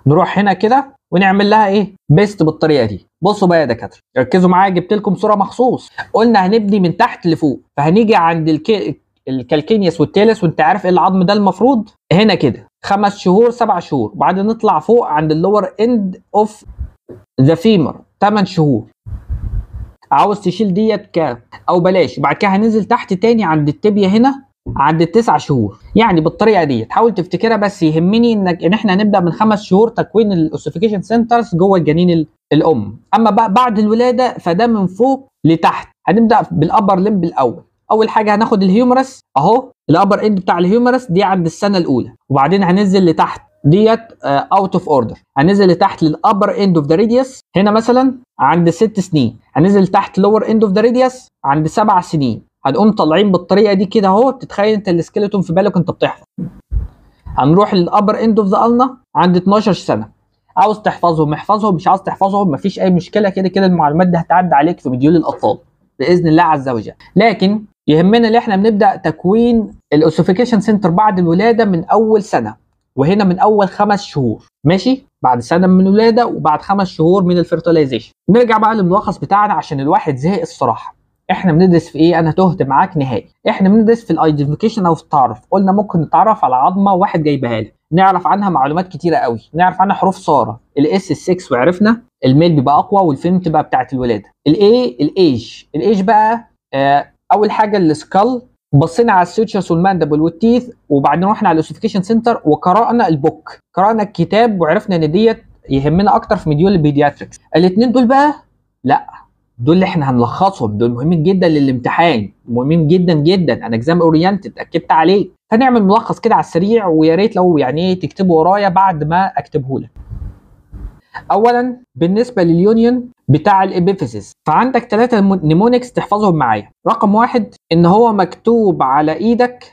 نروح هنا كده ونعمل لها ايه؟ بيست بالطريقه دي. بصوا بقى يا دكاتره، ركزوا معايا، جبت لكم صوره مخصوص. قلنا هنبني من تحت لفوق، فهنيجي عند الكالكينيوس والتالس، وانت عارف ايه العظم ده المفروض؟ هنا كده 5 شهور 7 شهور، وبعدين نطلع فوق عند اللور اند اوف ذا فيمر 8 شهور. عاوز تشيل ديت كام؟ او بلاش. بعد كده هننزل تحت تاني عند التيبيا هنا عند 9 شهور. يعني بالطريقه دي حاول تفتكرها، بس يهمني ان احنا هنبدا من 5 شهور تكوين الاوسفيكيشن سنترز جوه الجنين الام. اما بعد الولاده فده من فوق لتحت. هنبدا بالابر لمب الاول. اول حاجه هناخد الهيومرس اهو، الابر اند بتاع الهيومرس دي عند السنه الاولى، وبعدين هننزل لتحت ديت اوت اوف اوردر، هننزل لتحت للابر اند اوف ذا راديوس هنا مثلا عند 6 سنين، هننزل تحت لور اند اوف ذا راديوس عند 7 سنين. هنقوم طالعين بالطريقه دي كده اهو. بتتخيل انت السكيلتون في بالك انت بتحفظ. هنروح للابر اند اوف ذا النا عند 12 سنه. عاوز تحفظهم احفظهم، مش عاوز تحفظهم مفيش اي مشكله، كده كده المعلومات دي هتعدي عليك في مديول الاطفال باذن الله عز وجل. لكن يهمنا ان احنا بنبدا تكوين الاوسفيكيشن سنتر بعد الولاده من اول سنه، وهنا من اول 5 شهور، ماشي؟ بعد سنه من الولاده وبعد 5 شهور من الفيرتلايزيشن. نرجع بقى للملخص بتاعنا عشان الواحد زهق الصراحه. احنا بندرس في ايه؟ انا تهت معاك نهائي. احنا بندرس في الايدنتيفيكيشن او في التعرف. قلنا ممكن نتعرف على عظمه واحد جايبها لي، نعرف عنها معلومات كتيره قوي، نعرف عنها حروف صاره، الاس 6 وعرفنا الميل بيبقى اقوى والفيمت بقى بتاعه الولاده. الاي الايج بقى اول حاجه الاسكال، بصينا على السوتشرز والماندبل والتيث، وبعدين رحنا على الاوسفيكيشن سنتر وقرانا البوك، قرانا الكتاب وعرفنا ان ديت يهمنا اكتر في مديول البيدياتريكس. الاثنين دول بقى لا، دول اللي احنا هنلخصهم، دول مهمين جدا للامتحان، مهمين جدا جدا، انا اكزام اورينتد اكدت عليه. هنعمل ملخص كده على السريع، ويا ريت لو يعني تكتبه ورايا بعد ما اكتبه لك. اولا بالنسبه لليونيون بتاع الابيفيسس، فعندك 3 نيمونكس تحفظهم معايا. رقم 1 ان هو مكتوب على ايدك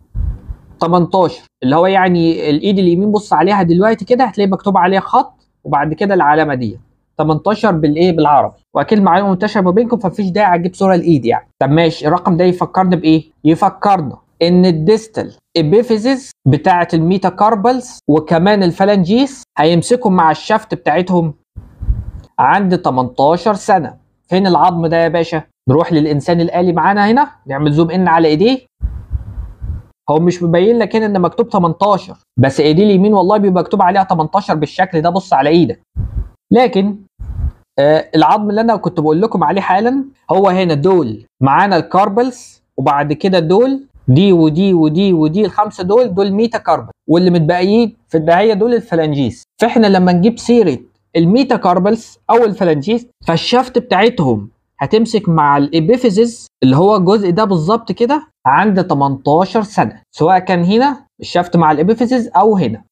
18، اللي هو يعني الايد اليمين بص عليها دلوقتي كده هتلاقي مكتوب عليها خط وبعد كده العلامه دي 18 بالايه بالعربي، واكيد المعلومه منتشره ما بينكم فمفيش داعي اجيب صوره الايد يعني. طب ماشي، الرقم ده يفكرنا بايه؟ يفكرنا ان الديستال ابيفيزز بتاعه الميتاكاربلز وكمان الفالنجيس هيمسكوا مع الشافت بتاعتهم عند 18 سنه. فين العظم ده يا باشا؟ نروح للانسان الالي معانا هنا، نعمل زوم ان على ايديه. هو مش مبين لك هنا ان مكتوب 18، بس ايديه اليمين والله بيبقى مكتوب عليها 18 بالشكل ده، بص على ايدك. لكن العظم اللي انا كنت بقول لكم عليه حالا هو هنا، دول معانا الكاربلز وبعد كده دول دي ودي ودي ودي ال5 دول ميتا كاربل، واللي متبقيين في الدهيه دول الفلانجيس. فاحنا لما نجيب سيره الميتا كاربلز او الفلانجيس فالشافت بتاعتهم هتمسك مع الابيفيزز اللي هو الجزء ده بالظبط كده عند 18 سنه، سواء كان هنا الشافت مع الابيفيزز او هنا.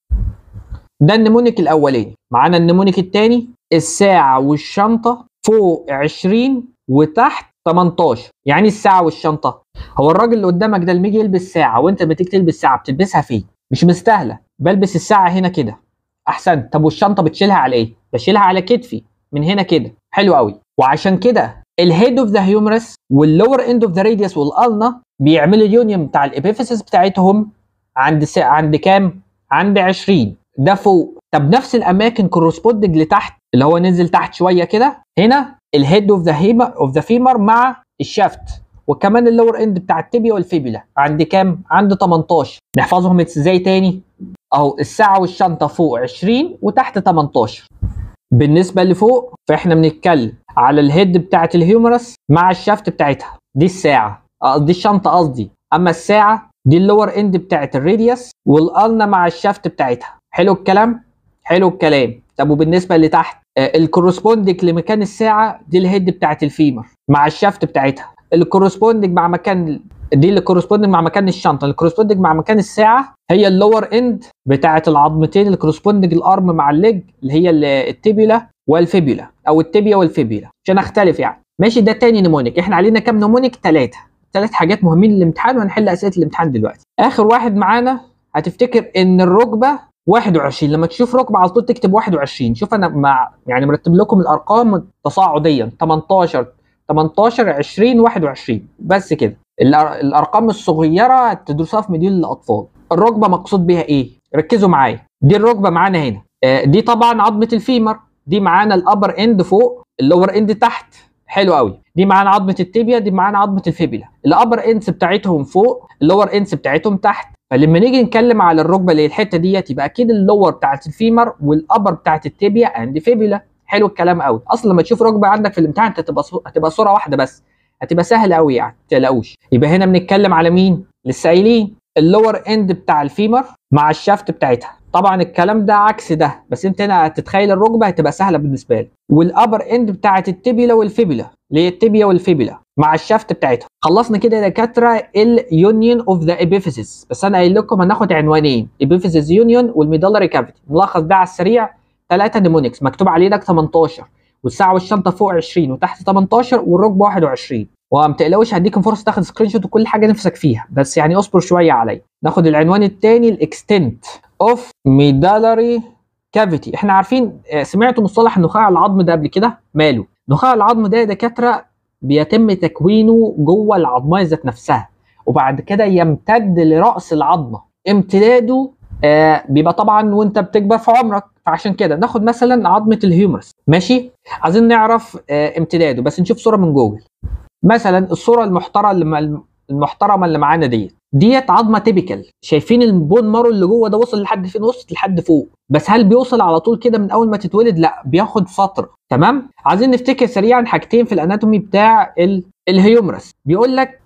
ده النمونيك الاولاني. معانا النمونيك الثاني، الساعه والشنطه فوق 20 وتحت 18. يعني الساعه والشنطه، هو الراجل اللي قدامك ده اللي بيجي يلبس ساعه وانت بتيجي تلبس ساعه بتلبسها فين؟ مش مستاهله، بلبس الساعه هنا كده احسن. طب والشنطه بتشيلها على ايه؟ بشيلها على كتفي من هنا كده، حلو قوي. وعشان كده الهيد اوف ذا هيومرس واللور اند اوف ذا راديوس والالنا بيعملوا اليونيون بتاع الابيفيسس بتاعتهم عند كام؟ عند 20، ده فوق. طب نفس الاماكن كورسبوندنج لتحت، اللي هو ننزل تحت شويه كده، هنا الهيد اوف ذا فيمر مع الشافت وكمان اللور اند بتاع التيبيا والفيبيلا عند كام؟ عند 18. نحفظهم ازاي تاني؟ اهو الساعه والشنطه فوق 20 وتحت 18. بالنسبه لفوق فاحنا بنتكلم على الهيد بتاعه الهيومرس مع الشافت بتاعتها، دي الساعه دي الشنطه قصدي. اما الساعه دي اللور اند بتاعه الراديوس والالنا مع الشافت بتاعتها. حلو الكلام؟ حلو الكلام. طب وبالنسبه اللي تحت الكورسبوندنج لمكان الساعه دي الهيد بتاعه الفيمر مع الشافت بتاعتها، الكورسبوندنج مع مكان دي اللي كورسبوندنج مع مكان الشنطه، الكورسبوندنج مع مكان الساعه هي اللور اند بتاعه العظمتين الكورسبوندنج الارم مع الليج اللي هي التيبيولا والفيبيولا او التيبيا والفيبيولا عشان اختلف يعني. ماشي، ده تاني نمونيك. احنا علينا كام نمونيك؟ 3 حاجات مهمين للامتحان، وهنحل اسئله الامتحان دلوقتي. اخر واحد معانا هتفتكر ان الركبه 21، لما تشوف ركبه على طول تكتب 21. شوف انا يعني مرتب لكم الارقام تصاعديا، 18 20 21 بس كده. الارقام الصغيره تدرسها في مديول الاطفال. الركبه مقصود بيها ايه؟ ركزوا معايا. دي الركبه معانا هنا، دي طبعا عظمه الفيمر، دي معانا الابر اند فوق اللور اند تحت، حلو قوي. دي معانا عظمه التيبيا، دي معانا عظمه الفيبيلا، الابر اندز بتاعتهم فوق، اللور اندز بتاعتهم تحت. فلما نيجي نتكلم على الركبه اللي هي الحته ديت يبقى اكيد اللور بتاعت الفيمر والابر بتاعت التيبيا اند فيبيلا. حلو الكلام قوي. اصلا لما تشوف ركبه عندك في الامتحان انت هتبقى صوره واحده بس، هتبقى سهله قوي يعني ما تقلقوش. يبقى هنا بنتكلم على مين؟ للسائلين، اللور اند بتاع الفيمر مع الشافت بتاعتها. طبعا الكلام ده عكس ده، بس انت هنا هتتخيل الركبه هتبقى سهله بالنسبه لك. والابر اند بتاعه التيبيلا والفيبيلا، اللي هي التيبيا والفيبيلا مع الشافت بتاعتها. خلصنا كده يا دكاتره اليونيون اوف ذا ايبيفيسيس، بس انا قايل لكم هناخد عنوانين، ايبيفيسيس يونيون والميدالري كافيتي. نلخص ده على السريع. 3 نمونكس مكتوب عليه ده 18، والساعه والشنطه فوق 20 وتحت 18، والركبه 21. وما تقلقوش هديكم فرصه تاخد سكرين شوت وكل حاجه نفسك فيها، بس يعني اصبر شويه عليا. ناخد العنوان الثاني، الاكستنت اوف ميدالري كافيتي. احنا عارفين سمعتوا مصطلح النخاع العظم ده قبل كده، ماله؟ نخاع العظم ده يا دكاتره بيتم تكوينه جوه العظمه ذات نفسها، وبعد كده يمتد لراس العظمه. امتداده بيبقى طبعا وانت بتكبر في عمرك، فعشان كده ناخد مثلا عظمه الهيومرس، ماشي؟ عايزين نعرف امتداده، بس نشوف صوره من جوجل. مثلا الصوره المحترمه اللي معانا ديت عظمه تيبيكال، شايفين البون مارو اللي جوه ده وصل لحد فين؟ وصل لحد فوق. بس هل بيوصل على طول كده من اول ما تتولد؟ لا، بياخد فتره. تمام. عايزين نفتكر سريعا حاجتين في الاناتومي بتاع الهيومرس. بيقول لك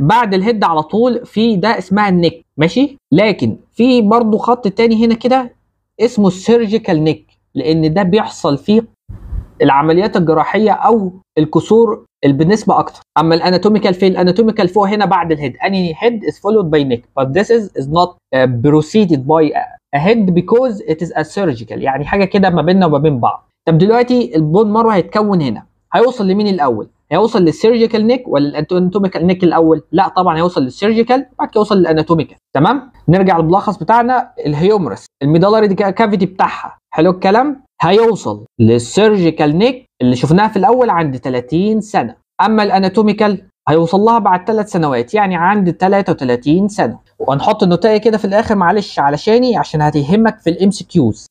بعد الهيد على طول في ده اسمها النيك، ماشي؟ لكن في برضه خط تاني هنا كده اسمه السيرجيكال نيك، لان ده بيحصل فيه العمليات الجراحيه او الكسور بالنسبه اكتر. اما الاناتوميكال، في الاناتوميكال فوق هنا بعد الهيد، اني هيد is followed by neck but this is not proceeded by a head because it is a surgical، يعني حاجه كده ما بيننا وما بين بعض. طب دلوقتي البون مارو هيتكون هنا، هيوصل لمين الاول؟ هيوصل للسيرجيكال نيك ولا الاناتوميكال نيك الاول؟ لا طبعا هيوصل للسيرجيكال وبعد كده يوصل للاناتوميكال. تمام. نرجع للملخص بتاعنا، الهيومرس الميدالري كافيتي بتاعها، حلو الكلام، هيوصل للسيرجيكال نيك اللي شفناها في الاول عند 30 سنه. اما الاناتوميكال هيوصل لها بعد 3 سنوات، يعني عند 33 سنه. وهنحط النوتايه كده في الاخر معلش علشاني، عشان هتهمك في الام سي كيوز.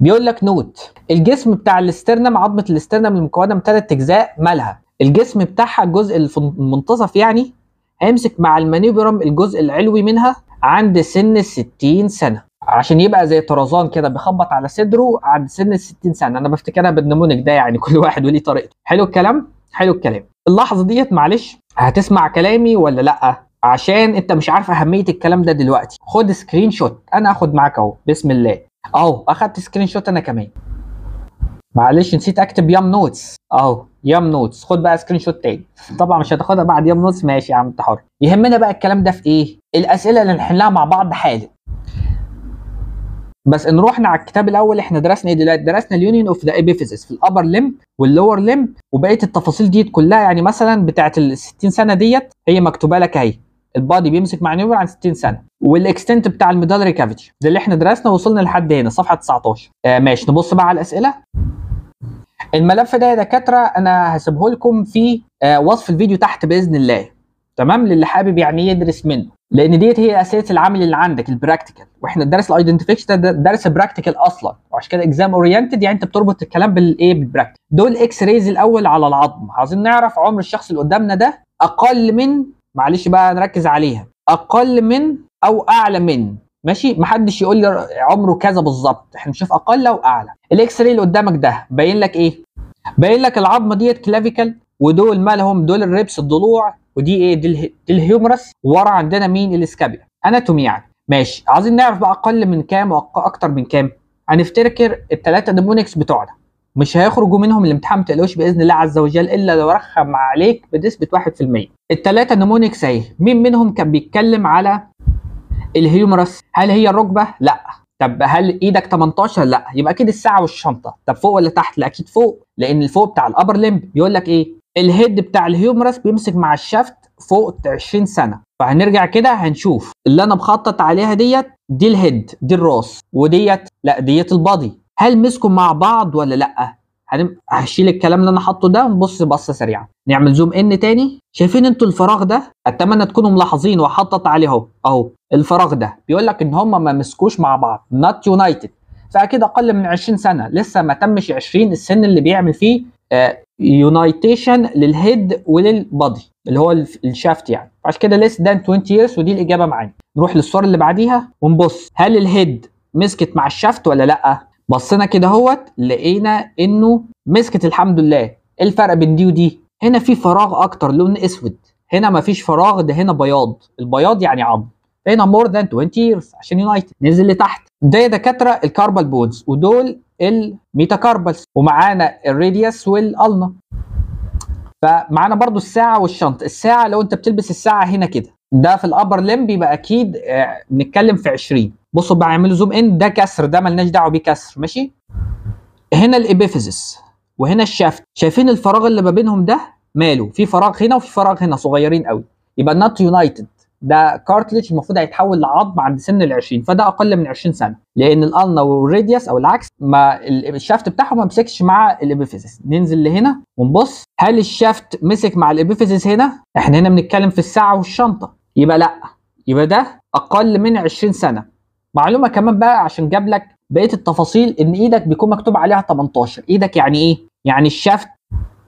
بيقول لك نوت، الجسم بتاع الاسترنم، عظمه الاسترنم المكونه من 3 اجزاء، مالها؟ الجسم بتاعها الجزء المنتصف يعني هيمسك مع المانيبرم الجزء العلوي منها عند سن 60 سنه، عشان يبقى زي طرزان كده بيخبط على صدره عند سن 60 سنه. انا بفتكرها بالنمونج ده، يعني كل واحد وليه طريقته. حلو الكلام، حلو الكلام. اللحظه ديت معلش هتسمع كلامي ولا لا؟ عشان انت مش عارف اهميه الكلام ده دلوقتي، خد سكرين شوت. انا هاخد معاك اهو، بسم الله، اهو اخدت سكرين شوت انا كمان. معلش نسيت اكتب يام نوتس، اهو يام نوتس. خد بقى سكرين شوت تاني، طبعا مش هتاخدها بعد يام نوتس. ماشي يا عم انت حر. يهمنا بقى الكلام ده في ايه؟ الاسئله اللي نحلها مع بعض حالا. بس نروحنا على الكتاب الاول. احنا درسنا ايه دلوقتي؟ درسنا اليونيون اوف ذا ايبيفيسيس في الابر لمب واللور لمب وبقيه التفاصيل ديت كلها. يعني مثلا بتاعه ال 60 سنه ديت هي مكتوبه لك اهي، البادي بيمسك مع نيور عن 60 سنه، والاكستنت بتاع الميدالري كافيتي ده اللي احنا درسنا، وصلنا لحد هنا صفحه 19. ماشي، نبص بقى على الاسئله. الملف ده يا دكاتره انا هسيبه لكم في وصف الفيديو تحت باذن الله، تمام؟ للي حابب يعني يدرس منه، لان ديت هي اساس العمل اللي عندك البراكتيكال. واحنا درس الايدنتيفيكيشن ده درس براكتيكال اصلا، وعشان كده اكزام اورينتد، يعني انت بتربط الكلام بالايه؟ بالبراكتيكال. دول اكس ريز الاول على العظم، عايزين نعرف عمر الشخص اللي قدامنا ده اقل من، معلش بقى نركز عليها، اقل من او اعلى من، ماشي؟ محدش يقول لي عمره كذا بالظبط، احنا نشوف اقل او اعلى. الاكس راي اللي قدامك ده باين لك ايه؟ باين لك العظمه ديت كلافيكال، ودول مالهم؟ دول الريبس الضلوع، ودي ايه؟ دي الهيومرس، ورا عندنا مين؟ الاسكابيا. اناتومي يعني، ماشي. عايزين نعرف بقى اقل من كام واكتر من كام. هنفتكر الثلاثه نمونكس بتوعنا، مش هيخرجوا منهم الامتحان ما تقلقوش باذن الله عز وجل، الا لو رخم عليك بنسبه 1%. الثلاثه نمونكس اهي، مين منهم كان بيتكلم على الهيومرس؟ هل هي الركبه؟ لا. طب هل ايدك 18؟ لا، يبقى اكيد الساعه والشنطه. طب فوق ولا تحت؟ لا اكيد فوق، لان الفوق بتاع الابر لمب. بيقول لك ايه؟ الهيد بتاع الهيومرس بيمسك مع الشافت فوق 20 سنه، فهنرجع كده هنشوف اللي انا مخطط عليها ديت، دي الهيد، دي الراس، وديت لا ديت البادي. هل مسكوا مع بعض ولا لا؟ هشيل الكلام اللي انا حاطه ده ونبص بصه سريعه، نعمل زوم ان تاني. شايفين انتوا الفراغ ده؟ اتمنى تكونوا ملاحظين وحاطط عليه اهو، اهو الفراغ ده. بيقول لك ان هم ما مسكوش مع بعض، نوت يونايتد، فاكيد اقل من 20 سنه، لسه ما تمش 20 السن اللي بيعمل فيه يونايتيشن للهيد وللبادي اللي هو الشافت يعني، عشان كده ليس دان 20 years، ودي الاجابه معانا. نروح للصور اللي بعديها ونبص، هل الهيد مسكت مع الشافت ولا لا؟ بصينا كده اهوت، لقينا انه مسكت الحمد لله. الفرق بين دي ودي، هنا في فراغ اكتر لون اسود، هنا مفيش فراغ، ده هنا بياض. البياض يعني عظم، بقينا مور ذان 20 years عشان يونايتد. ننزل لتحت، ده دكاتره الكاربال بودز ودول الميتاكاربالز، ومعانا الراديوس والالنا. فمعانا برضو الساعه والشنط. الساعه لو انت بتلبس الساعه هنا كده، ده في الابر لمب يبقى اكيد بنتكلم في 20. بصوا بقى اعملوا زوم ان، ده كسر، ده مالناش دعوه بيه كسر، ماشي. هنا الابيفيزس وهنا الشافت، شايفين الفراغ اللي ما بينهم ده ماله؟ في فراغ هنا وفي فراغ هنا صغيرين قوي، يبقى نوت يونايتد. ده كارتليج المفروض هيتحول لعظم عند سن ال 20، فده اقل من 20 سنه، لان الالنا والراديوس او العكس ما الشافت بتاعهم ما مسكش مع الابيفيزس. ننزل لهنا ونبص، هل الشافت مسك مع الابيفيزس؟ هنا احنا هنا بنتكلم في الساعه والشنطه، يبقى لا، يبقى ده اقل من 20 سنه. معلومه كمان بقى عشان جاب لك بقيه التفاصيل، ان ايدك بيكون مكتوب عليها 18. ايدك يعني ايه؟ يعني الشافت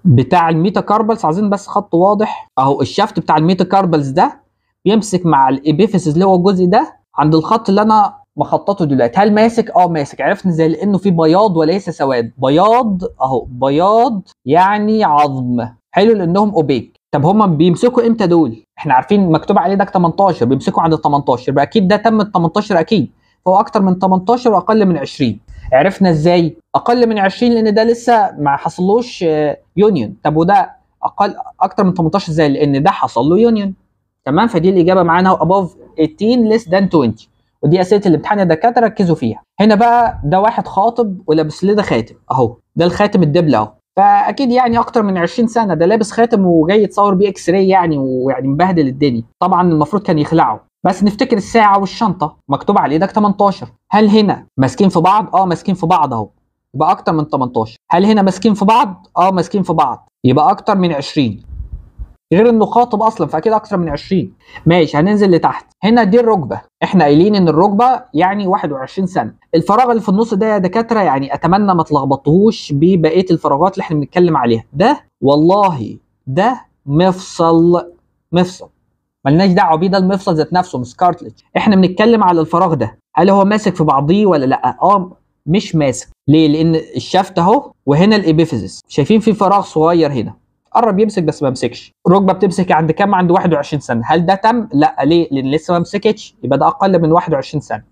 بتاع الميتاكاربلز، عايزين بس خط واضح اهو، الشافت بتاع الميتاكاربلز ده بيمسك مع الابيفيسز اللي هو الجزء ده عند الخط اللي انا مخططه دلوقتي. هل ماسك؟ اه ماسك. عرفنا زي لانه في بياض وليس سواد، بياض اهو، بياض يعني عظم، حلو، لانهم اوبيك. طب هما بيمسكوا امتى دول؟ احنا عارفين مكتوب عليه ده 18، بيمسكوا عند ال 18، يبقى اكيد ده تم ال 18 اكيد، فهو اكتر من 18 واقل من 20. عرفنا ازاي؟ اقل من 20 لان ده لسه ما حصلوش يونيون. طب وده اقل اكتر من 18 ازاي؟ لان ده حصل له يونيون. تمام، فدي الاجابه معانا above 18 less than 20، ودي اسئله الامتحان يا دكاتره ركزوا فيها. هنا بقى ده واحد خاطب ولابس ليه ده خاتم اهو، ده الخاتم الدبل اهو، فاكيد يعني اكتر من 20 سنه، ده لابس خاتم وجاي يتصور بيه اكس راي يعني، ويعني مبهدل الدنيا. طبعا المفروض كان يخلعه. بس نفتكر الساعه والشنطه مكتوب على ايدك 18، هل هنا ماسكين في بعض؟ اه ماسكين في بعض اهو، يبقى اكتر من 18. هل هنا ماسكين في بعض؟ اه ماسكين في بعض، يبقى اكتر من 20، غير انه خاطب اصلا فاكيد اكتر من 20. ماشي، هننزل لتحت. هنا دي الركبه، احنا قايلين ان الركبه يعني 21 سنه. الفراغ اللي في النص ده يا دكاتره يعني اتمنى ما تلخبطوهوش ببقيه الفراغات اللي احنا بنتكلم عليها، ده والله ده مفصل، مفصل ملناش دعوه بيه، ده المفصل ذات نفسه مش كارتلج. احنا بنتكلم على الفراغ ده، هل هو ماسك في بعضيه ولا لا؟ اه مش ماسك. ليه؟ لان الشافت اهو وهنا الابيفيزس، شايفين في فراغ صغير هنا قرب يمسك بس ما مسكش. ركبه بتمسك عند كام؟ عند 21 سنه. هل ده تم؟ لا، ليه؟ لان لسه ما مسكتش، يبقى ده اقل من 21 سنه.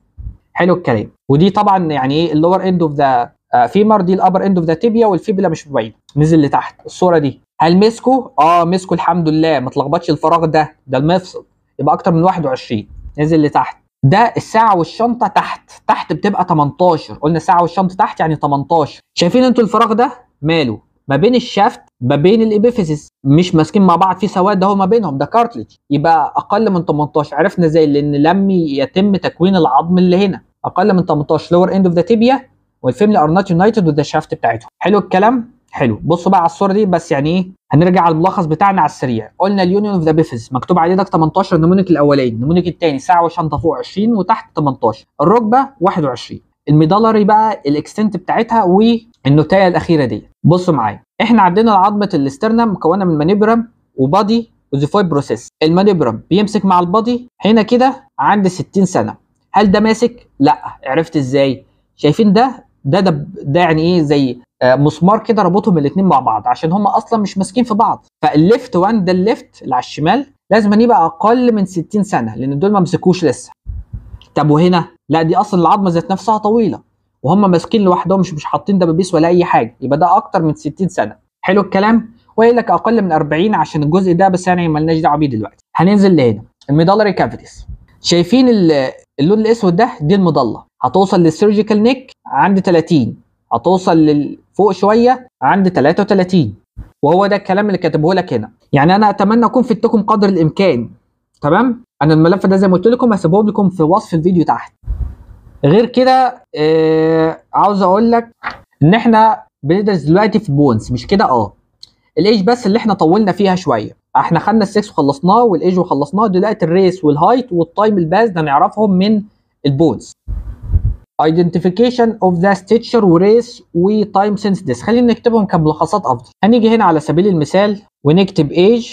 حلو الكلام. ودي طبعا يعني ايه اللور اند اوف ذا فيمر، دي الابر اند اوف ذا تيبيا، والفيبلا مش بعيد. نزل لتحت الصوره دي، هل مسكوا؟ اه مسكوا الحمد لله، ما تلخبطش الفراغ ده، ده المفصل، يبقى اكتر من 21. نزل لتحت، ده الساعه والشنطه تحت، تحت بتبقى 18، قلنا الساعه والشنطه تحت يعني 18. شايفين انتوا الفراغ ده ماله؟ ما بين الشافت ما بين الابيفيسس، مش ماسكين مع بعض، في سواد اهو ما بينهم، ده كارتليج، يبقى اقل من 18. عرفنا ازاي؟ لان لم يتم تكوين العظم اللي هنا، اقل من 18. لور اند اوف ذا تيبيا والفيملي ار نوت يونايتد، وده الشافت بتاعتهم. حلو الكلام. حلو، بصوا بقى على الصوره دي بس يعني ايه، هنرجع على الملخص بتاعنا على السريع. قلنا اليونيون اوف ذا بيفز مكتوب عليه ده 18، النمونيك الاولاني، النمونيك الثاني ساعه وشنطه فوق 20 وتحت 18، الركبه 21. الميدالري بقى الاكستنت بتاعتها والنوتايه الاخيره دي. بصوا معايا، احنا عندنا عظمه الاسترنم مكونه من مانيبرم وبادي وزيفاي بروسيس. المانيبرم بيمسك مع البادي هنا كده عند 60 سنه، هل ده ماسك؟ لا. عرفت ازاي؟ شايفين ده يعني ايه زي مسمار كده ربطهم الاثنين مع بعض، عشان هم اصلا مش ماسكين في بعض. فالليفت وان ده الليفت اللي على الشمال لازم أن يبقى اقل من 60 سنه، لان دول ما مسكوش لسه. طب وهنا؟ لا، دي اصلا العظمه ذات نفسها طويله وهم ماسكين لوحدهم، مش حاطين دبابيس ولا اي حاجه، يبقى ده اكتر من 60 سنه. حلو الكلام. وقال لك اقل من 40 عشان الجزء ده، بس يعني مالناش دعوه بيه دلوقتي. هننزل لهنا الميدالري كافيتيز، شايفين اللون الاسود ده؟ دي المضله، هتوصل للسيرجيكال نيك عند 30، هتوصل فوق شويه عند 33، وهو ده الكلام اللي كاتبه لك هنا. يعني انا اتمنى اكون فدتكم قدر الامكان. تمام، انا الملف ده زي ما قلت لكم هسيبه لكم في وصف الفيديو تحت. غير كده عاوز اقول لك ان احنا بندرس دلوقتي في بونز مش كده. الايج بس اللي احنا طولنا فيها شويه، احنا خدنا السكس وخلصناه والايج وخلصناه، دلوقتي الريس والهايت والتايم الباس ده نعرفهم من البونز. ايدنتيفيكيشن اوف ذا ستيتشر وريس وتايم سينسيتيس، خلينا نكتبهم كملخصات افضل. هنيجي هنا على سبيل المثال ونكتب ايج،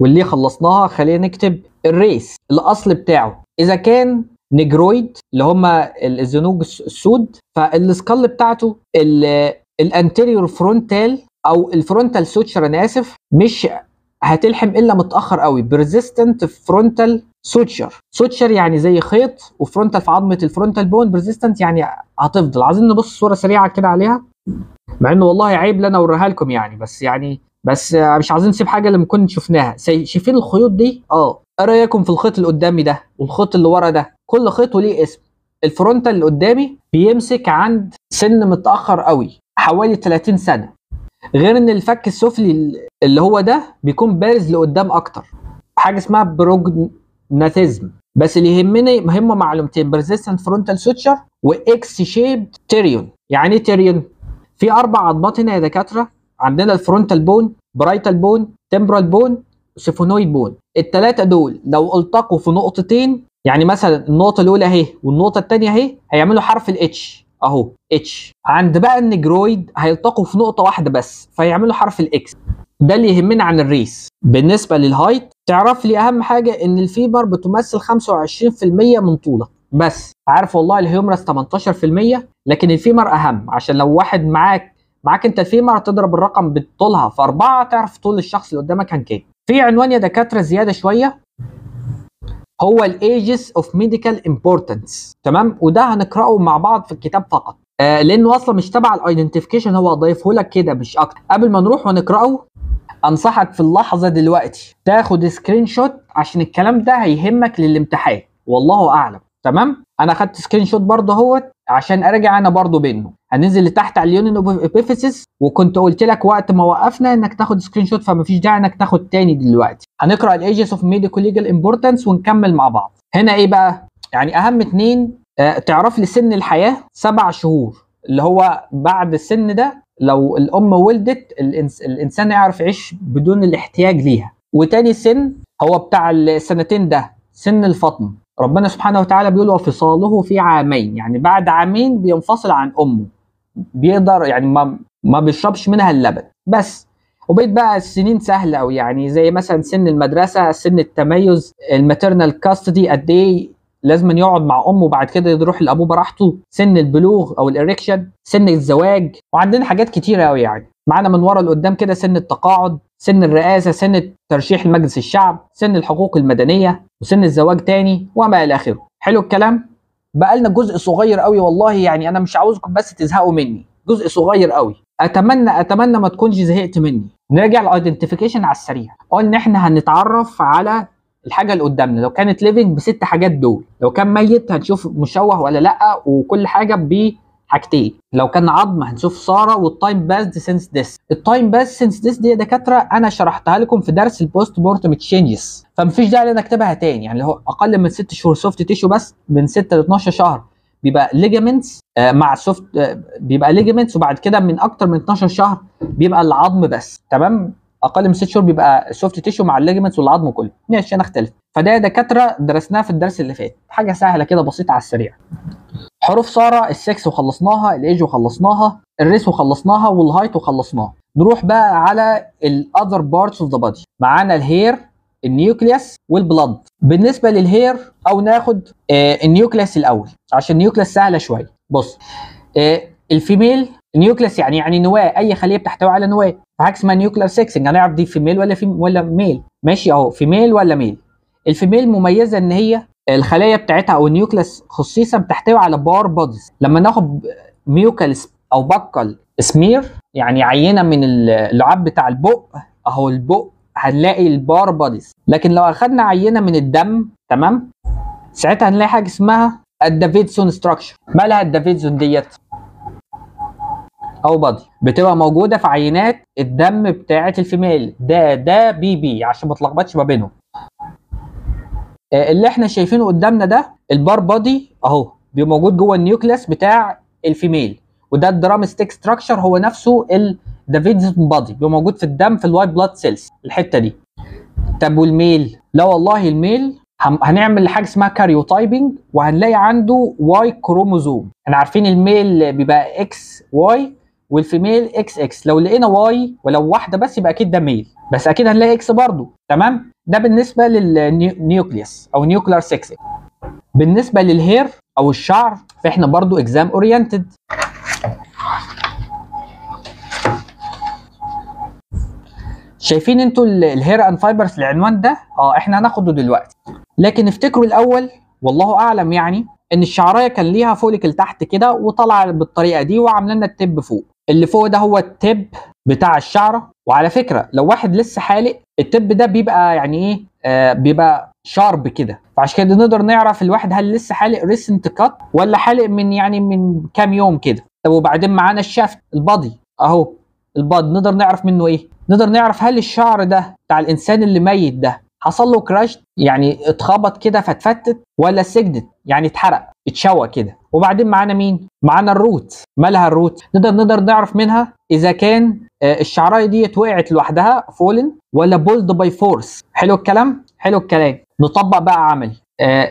واللي خلصناها خلينا نكتب الريس الاصل بتاعه. اذا كان نيجرويد اللي هم الزنوج السود، فالاسكال بتاعته الانتيريور فرونتال او الفرونتال سوتشر، انا اسف، مش هتلحم الا متاخر قوي. بيرزيستنت فرونتال سوتشر، سوتشر يعني زي خيط، وفرونتال في عظمه الفرونتال بون. بيرزيستنت يعني هتفضل. عايزين نبص صوره سريعه كده عليها، مع انه والله عيب لا انا اوريها لكم يعني، بس مش عايزين نسيب حاجه اللي ممكن شفناها. شايفين الخيوط دي؟ ايه رايكم في الخيط اللي قدامي ده والخيط اللي ورا ده؟ كل خيط وليه اسم. الفرونتال اللي قدامي بيمسك عند سن متاخر قوي حوالي 30 سنه، غير ان الفك السفلي اللي هو ده بيكون بارز لقدام اكتر، حاجه اسمها بروجناتيزم. بس اللي يهمني مهمه معلومتين، بيرزيستنت فرونتال سوتشر واكس شيب تيريون. يعني ايه تيريون؟ في 4 عضمات هنا يا دكاتره، عندنا الفرونتال بون، برايتال بون، تمبرال بون، سيفونويد بون. الثلاثه دول لو التقوا في نقطتين، يعني مثلا النقطه الاولى اهي والنقطه الثانيه اهي، هيعملوا حرف الاتش اهو اتش. عند بقى النجرويد هيلتقوا في نقطه واحده بس، فيعملوا حرف الاكس. ده اللي يهمنا عن الريس. بالنسبه للهايت، تعرف لي اهم حاجه ان الفيمر بتمثل 25% من طولك بس. عارف والله الهيومرس 18%، لكن الفيمر اهم، عشان لو واحد معاك انت الفيمر هتضرب الرقم بطولها في 4، تعرف طول الشخص اللي قدامك كان كام. في عنوان يا دكاتره زياده شويه، هو الايجز اوف ميديكال امبورتنس، تمام؟ وده هنقراه مع بعض في الكتاب فقط، لانه اصلا مش تبع الايدنتيفيكيشن، هو هضيفه لك كده مش اكتر. قبل ما نروح ونقراه، انصحك في اللحظه دلوقتي تاخد سكرين شوت، عشان الكلام ده هيهمك للامتحان والله اعلم، تمام؟ انا خدت سكرين شوت برضه اهوت عشان اراجع انا برضه بينه. هننزل لتحت على اليونين ايبيفيسس، وكنت قلت لك وقت ما وقفنا انك تاخد سكرين شوت، فمفيش داعي انك تاخد تاني دلوقتي. هنقرا الايجز اوف ميديكال ليجل امبورتنس ونكمل مع بعض. هنا ايه بقى؟ يعني اهم 2، تعرف لي سن الحياه 7 شهور، اللي هو بعد السن ده لو الام ولدت الانسان يعرف يعيش بدون الاحتياج ليها. وتاني سن هو بتاع السنتين ده، سن الفطم. ربنا سبحانه وتعالى بيقول وفصاله في 2 عام، يعني بعد 2 عام بينفصل عن امه، بيقدر يعني ما بيشربش منها اللبن بس. وبقيت بقى السنين سهله، او يعني زي مثلا سن المدرسه، سن التميز، الماتيرنال كاستدي قد ايه لازم يقعد مع امه وبعد كده يروح لابوه براحته، سن البلوغ او الاريكشن، سن الزواج. وعندنا حاجات كتيره قوي يعني معانا من ورا لقدام كده، سن التقاعد، سن الرئاسه، سن ترشيح لمجلس الشعب، سن الحقوق المدنيه، وسن الزواج تاني، وما الى اخره. حلو الكلام؟ بقى لنا جزء صغير قوي والله، يعني انا مش عاوزكم بس تزهقوا مني، جزء صغير قوي، اتمنى ما تكونش زهقت مني. نراجع الايدنتيفيكيشن على السريع. قلنا احنا هنتعرف على الحاجه اللي قدامنا، لو كانت ليفنج ب6 حاجات دول، لو كان ميت هنشوف مشوه ولا لا، وكل حاجه بحاجتين، لو كان عظم هنشوف ساره، والتايم باسد سينس ديس. التايم باسد سينس ديس دي يا دكاتره انا شرحتها لكم في درس البوست مورتم تشينجز، فمفيش داعي ان اكتبها تاني. يعني هو اقل من 6 شهور سوفت تيشو بس، من 6 ل 12 شهر بيبقى ليجامنتس مع سوفت، بيبقى ليجامنتس، وبعد كده من اكتر من 12 شهر بيبقى العظم بس، تمام؟ اقل من 6 شهور بيبقى سوفت تيشو مع الليجمنتس والعظم كله. ماشي، انا اختلف. فده يا دكاتره درسناها في الدرس اللي فات، حاجه سهله كده بسيطه على السريع. حروف ساره السكس وخلصناها، الايج وخلصناها، الريس وخلصناها، والهايت وخلصناها. نروح بقى على الاذر بارتس اوف ذا بادي. معانا الهير، النيوكلياس، والبلد. بالنسبه للهير، او ناخد النيوكلياس الاول عشان النيوكلياس سهله شويه. بص، الفيميل نيوكلياس يعني نواه، اي خليه بتحتوي على نواه، عكس اسمها نيوكليار سيكسنج. هنعرف دي فيميل ولا ميل، ماشي اهو، فيميل ولا ميل. الفيميل مميزه ان هي الخلايا بتاعتها او النيوكلياس خصيصا بتحتوي على بار بوديز. لما ناخد ميوكال او بكال سمير، يعني عينه من اللعاب بتاع البق اهو البق، هنلاقي البار بوديز. لكن لو اخدنا عينه من الدم، تمام، ساعتها هنلاقي حاجه اسمها الدافيدزون ستراكشر. مالها الدافيدزون ديت؟ او بادي بتبقى موجوده في عينات الدم بتاعه الفيميل، ده بي عشان ما تلخبطش ما بينهم. اللي احنا شايفينه قدامنا ده البار بودي اهو، بيبقى موجود جوه النيوكليس بتاع الفيميل، وده الدرام ستيك ستراكشر هو نفسه الدافيدزون بادي، بيبقى موجود في الدم في الوايت بلاد سيلز الحته دي. طب والميل؟ لا والله الميل هنعمل حاجه اسمها كاريوتايبنج، وهنلاقي عنده واي كروموزوم. احنا عارفين الميل بيبقى اكس واي والفيميل اكس اكس، لو لقينا واي ولو واحده بس يبقى اكيد ده ميل، بس اكيد هنلاقي اكس برضه، تمام؟ ده بالنسبه للنيوكليس او نيوكليار سيكس. بالنسبه للهير او الشعر، فاحنا برضه اكزام اورينتد، شايفين انتوا الهير اند فايبرز العنوان ده؟ احنا هناخده دلوقتي، لكن افتكروا الاول والله اعلم يعني ان الشعرايه كان ليها فوليكل تحت كده وطالعه بالطريقه دي وعامله لنا التب فوق، اللي فوق ده هو التب بتاع الشعره. وعلى فكره لو واحد لسه حالق التب ده بيبقى يعني ايه، بيبقى شارب كده، فعشان كده نقدر نعرف الواحد هل لسه حالق ريسنت كات ولا حالق من يعني من كام يوم كده. طب وبعدين معانا الشافت البادي اهو، الباد نقدر نعرف منه ايه؟ نقدر نعرف هل الشعر ده بتاع الانسان اللي ميت ده حصل له كراش يعني اتخبط كده فاتفتت، ولا سجنت يعني اتحرق اتشوى كده. وبعدين معانا مين؟ معانا الروت. مالها الروت؟ نقدر نعرف منها اذا كان الشعرايه دي وقعت لوحدها فولن ولا بولد باي فورس. حلو الكلام؟ حلو الكلام. نطبق بقى عملي.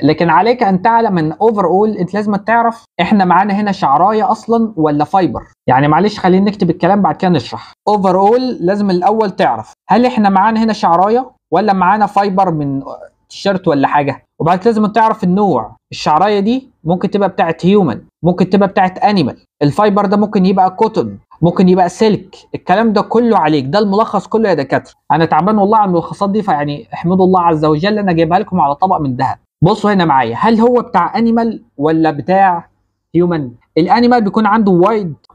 لكن عليك ان تعلم ان اوفر اول انت لازم تعرف احنا معانا هنا شعرايه اصلا ولا فايبر. يعني معلش خلينا نكتب الكلام بعد كده نشرح. اوفر اول لازم الاول تعرف هل احنا معانا هنا شعرايه ولا معانا فايبر من تيشيرت ولا حاجه. وبعد كده لازم تعرف النوع، الشعرايه دي ممكن تبقى بتاعت هيومن، ممكن تبقى بتاعت انيمال، الفايبر ده ممكن يبقى كوتون، ممكن يبقى سلك. الكلام ده كله عليك، ده الملخص كله يا دكاتره. انا تعبان والله على الملخصات دي، فيعني احمدوا الله عز وجل انا جايبها لكم على طبق من ذهب. بصوا هنا معايا، هل هو بتاع انيمال ولا بتاع هيومن؟ الانيمال بيكون عنده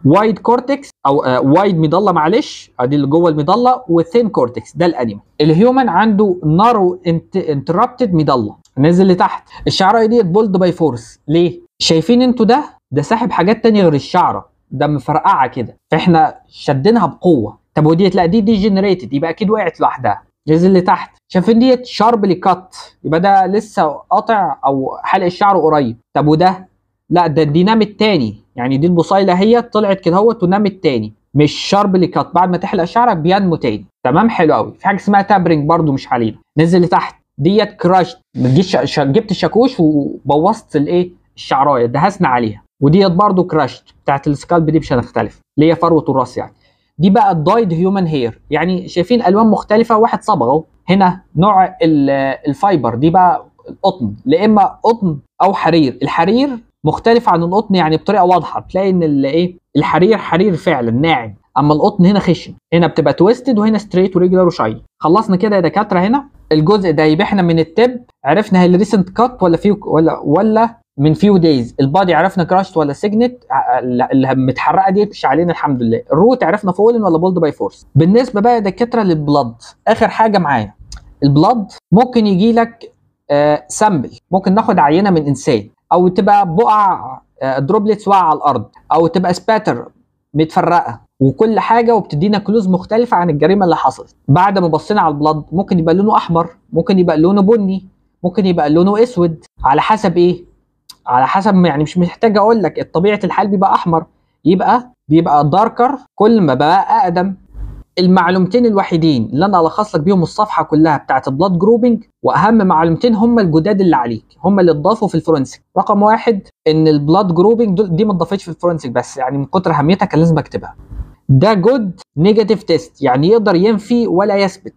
وايد كورتكس او وايد ميضله، معلش ادي اللي جوه الميضله، وثين كورتكس، ده الانيمال. الهيومن عنده نارو انتربتد ميضله نزل لتحت. الشعرايه ديت بولد باي فورس. ليه؟ شايفين انتوا ده ساحب حاجات تانية غير الشعره، ده مفرقعه كده، فاحنا شدينها بقوه. طب وديت لا، دي جنريتد يبقى اكيد وقعت لوحدها نزل لتحت. شايفين ديت شاربلي كات يبقى ده لسه قاطع او حلق الشعر قريب. طب وده لا، دي نامت تاني، يعني دي البصيله هي طلعت كده اهوت ونامت تاني، مش شاربلي كات، بعد ما تحلق شعرك بينمو تاني. تمام، حلو قوي. في حاجه اسمها تابرنج برده مش علينا، نزل لتحت ديت كراشت، جبت الشاكوش وبوظت الايه الشعرايه، دهسنا عليها. وديت برضو كراشت بتاعت السكالب دي مش هنختلف، اللي هي فروه الراس يعني. دي بقى الدايد هيومن هير، يعني شايفين الوان مختلفه، واحد صبغ اهو. هنا نوع الفايبر دي بقى القطن، لا اما قطن او حرير. الحرير مختلف عن القطن يعني بطريقه واضحه، بتلاقي ان الايه الحرير حرير فعلا ناعم، اما القطن هنا خشن، هنا بتبقى تويستد، وهنا ستريت وريجولار وشاي. خلصنا كده يا دكاتره. هنا الجزء ده يبقى احنا من التب عرفنا هل ريسنت كات ولا فيو ولا من فيو دايز. البادي عرفنا كراشت ولا سجنت، اللي متحرقه دي مش علينا الحمد لله. الروت عرفنا فولن ولا بولد باي فورس. بالنسبه بقى يا دكاتره للبلد، اخر حاجه معانا البلد. ممكن يجي لك سامبل، ممكن ناخد عينه من انسان، او تبقى بقع دروبلتس واقعه على الارض، او تبقى سباتر متفرقه وكل حاجه، وبتدينا كلوز مختلفه عن الجريمه اللي حصلت. بعد ما بصينا على البلد ممكن يبقى لونه احمر، ممكن يبقى لونه بني، ممكن يبقى لونه اسود، على حسب ايه، على حسب يعني مش محتاج اقول لك. الطبيعه الحال بيبقى احمر، بيبقى داركر كل ما بقى اقدم. المعلومتين الوحيدين اللي انا الخص لك بيهم الصفحه كلها بتاعت البلاد جروبنج، واهم معلومتين هم الجداد اللي عليك، هم اللي اتضافوا في الفورنسيك. رقم واحد ان البلاد جروبنج دي ما اتضافتش في الفورنسيك، بس يعني من كتر اهميتها كان لازم اكتبها. ده جود نيجاتيف تيست، يعني يقدر ينفي ولا يثبت.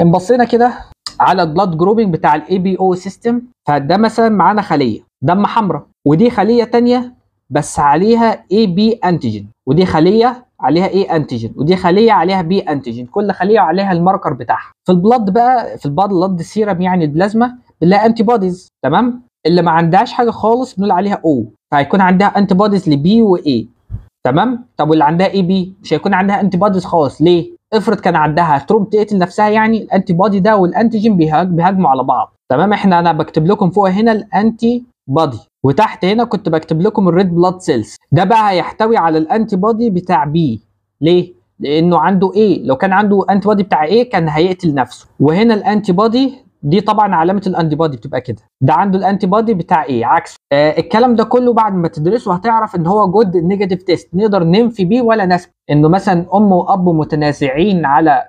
ان بصينا كده على البلاد جروبنج بتاع الاي بي او سيستم، فده مثلا معانا خليه دم حمراء، ودي خليه ثانيه بس عليها اي بي انتيجين، ودي خليه عليها ايه انتيجين، ودي خليه عليها بي انتيجين، كل خليه عليها الماركر بتاعها. في البلد بقى، في البلد سيرم يعني البلازما بنلاقي انتي بوديز. تمام، اللي ما عندهاش حاجه خالص بنقول عليها او، فهيكون عندها انتي بوديز لبي واي. تمام، طب واللي عندها اي بي مش هيكون عندها انتي بوديز خالص. ليه؟ افرض كان عندها تروم تقتل نفسها، يعني الانتي بودي ده والانتيجين بيهاجموا على بعض. تمام، انا بكتب لكم فوق هنا الانتي بودي، وتحت هنا كنت بكتب لكم الريد بلاد سيلز. ده بقى هيحتوي على الانتي بودي بتاع بي. ليه؟ لانه عنده ايه، لو كان عنده انتي بودي بتاع ايه كان هيقتل نفسه. وهنا الانتي بودي دي طبعا علامه الانتي بودي بتبقى كده، ده عنده الانتي بودي بتاع ايه عكس. الكلام ده كله بعد ما تدرسه هتعرف ان هو جود نيجاتيف تيست، نقدر ننفي بيه ولا نثبت. انه مثلا ام واب متنازعين على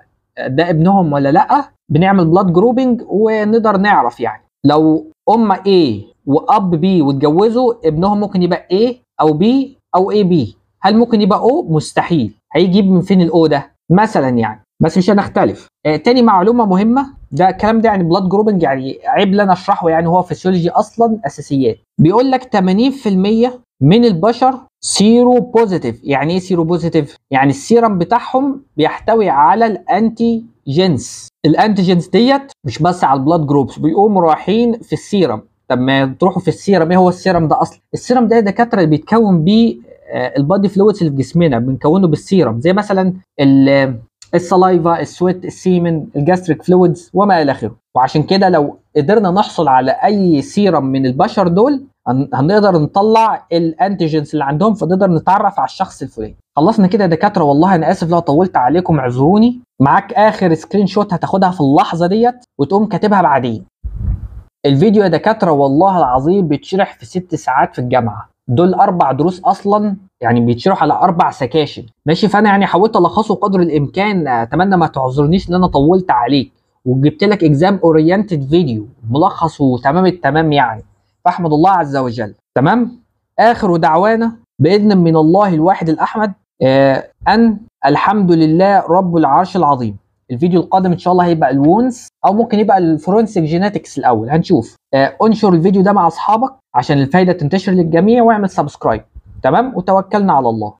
ده ابنهم ولا لا، بنعمل بلاد جروبنج ونقدر نعرف. يعني لو ام ايه واب بي واتجوزوا، ابنهم ممكن يبقى ايه او بي او اي بي. هل ممكن يبقى او؟ مستحيل، هيجيب من فين الاو ده مثلا يعني، بس مش هنختلف. تاني معلومه مهمه، ده الكلام ده يعني بلاد جروبنج يعني عيب لنا اشرحه، يعني هو فيسيولوجي اصلا اساسيات. بيقول لك 80% من البشر سيرو بوزيتيف. يعني ايه سيرو بوزيتيف؟ يعني السيرم بتاعهم بيحتوي على الانتي جينز. الانتيجينز ديت مش بس على البلاد جروبس، بيقوموا رايحين في السيرم. طب ما تروحوا في السيرم، ايه هو السيرم ده اصلا؟ السيرم ده دكاتره بيتكون بيه البادي فلويدز اللي في جسمنا، بنكونه بالسيرم، زي مثلا السلايفا، السويت، السيمن، الجاستريك فلويدز وما الى اخره. وعشان كده لو قدرنا نحصل على اي سيرم من البشر دول هنقدر نطلع الانتيجينز اللي عندهم، فنقدر نتعرف على الشخص الفلاني. خلصنا كده يا دكاتره، والله انا اسف لو طولت عليكم، اعذروني. معاك اخر سكرين شوت هتاخدها في اللحظه ديت وتقوم كاتبها بعدين. الفيديو يا دكاتره والله العظيم بيتشرح في 6 ساعات في الجامعه، دول 4 دروس اصلا، يعني بيتشرحوا على 4 سكاشن، ماشي؟ فانا يعني حاولت الخصه قدر الامكان، اتمنى ما تعذرنيش ان انا طولت عليك، وجبت لك اكزام اورينتد فيديو ملخص وتمام التمام يعني، فاحمد الله عز وجل. تمام، اخر دعوانا باذن من الله الواحد الاحمد ان الحمد لله رب العرش العظيم. الفيديو القادم ان شاء الله هيبقى الوونز، او ممكن يبقى الفورنسيك جيناتكس الاول، هنشوف. انشر الفيديو ده مع اصحابك عشان الفايده تنتشر للجميع، واعمل سبسكرايب. تمام، وتوكلنا على الله.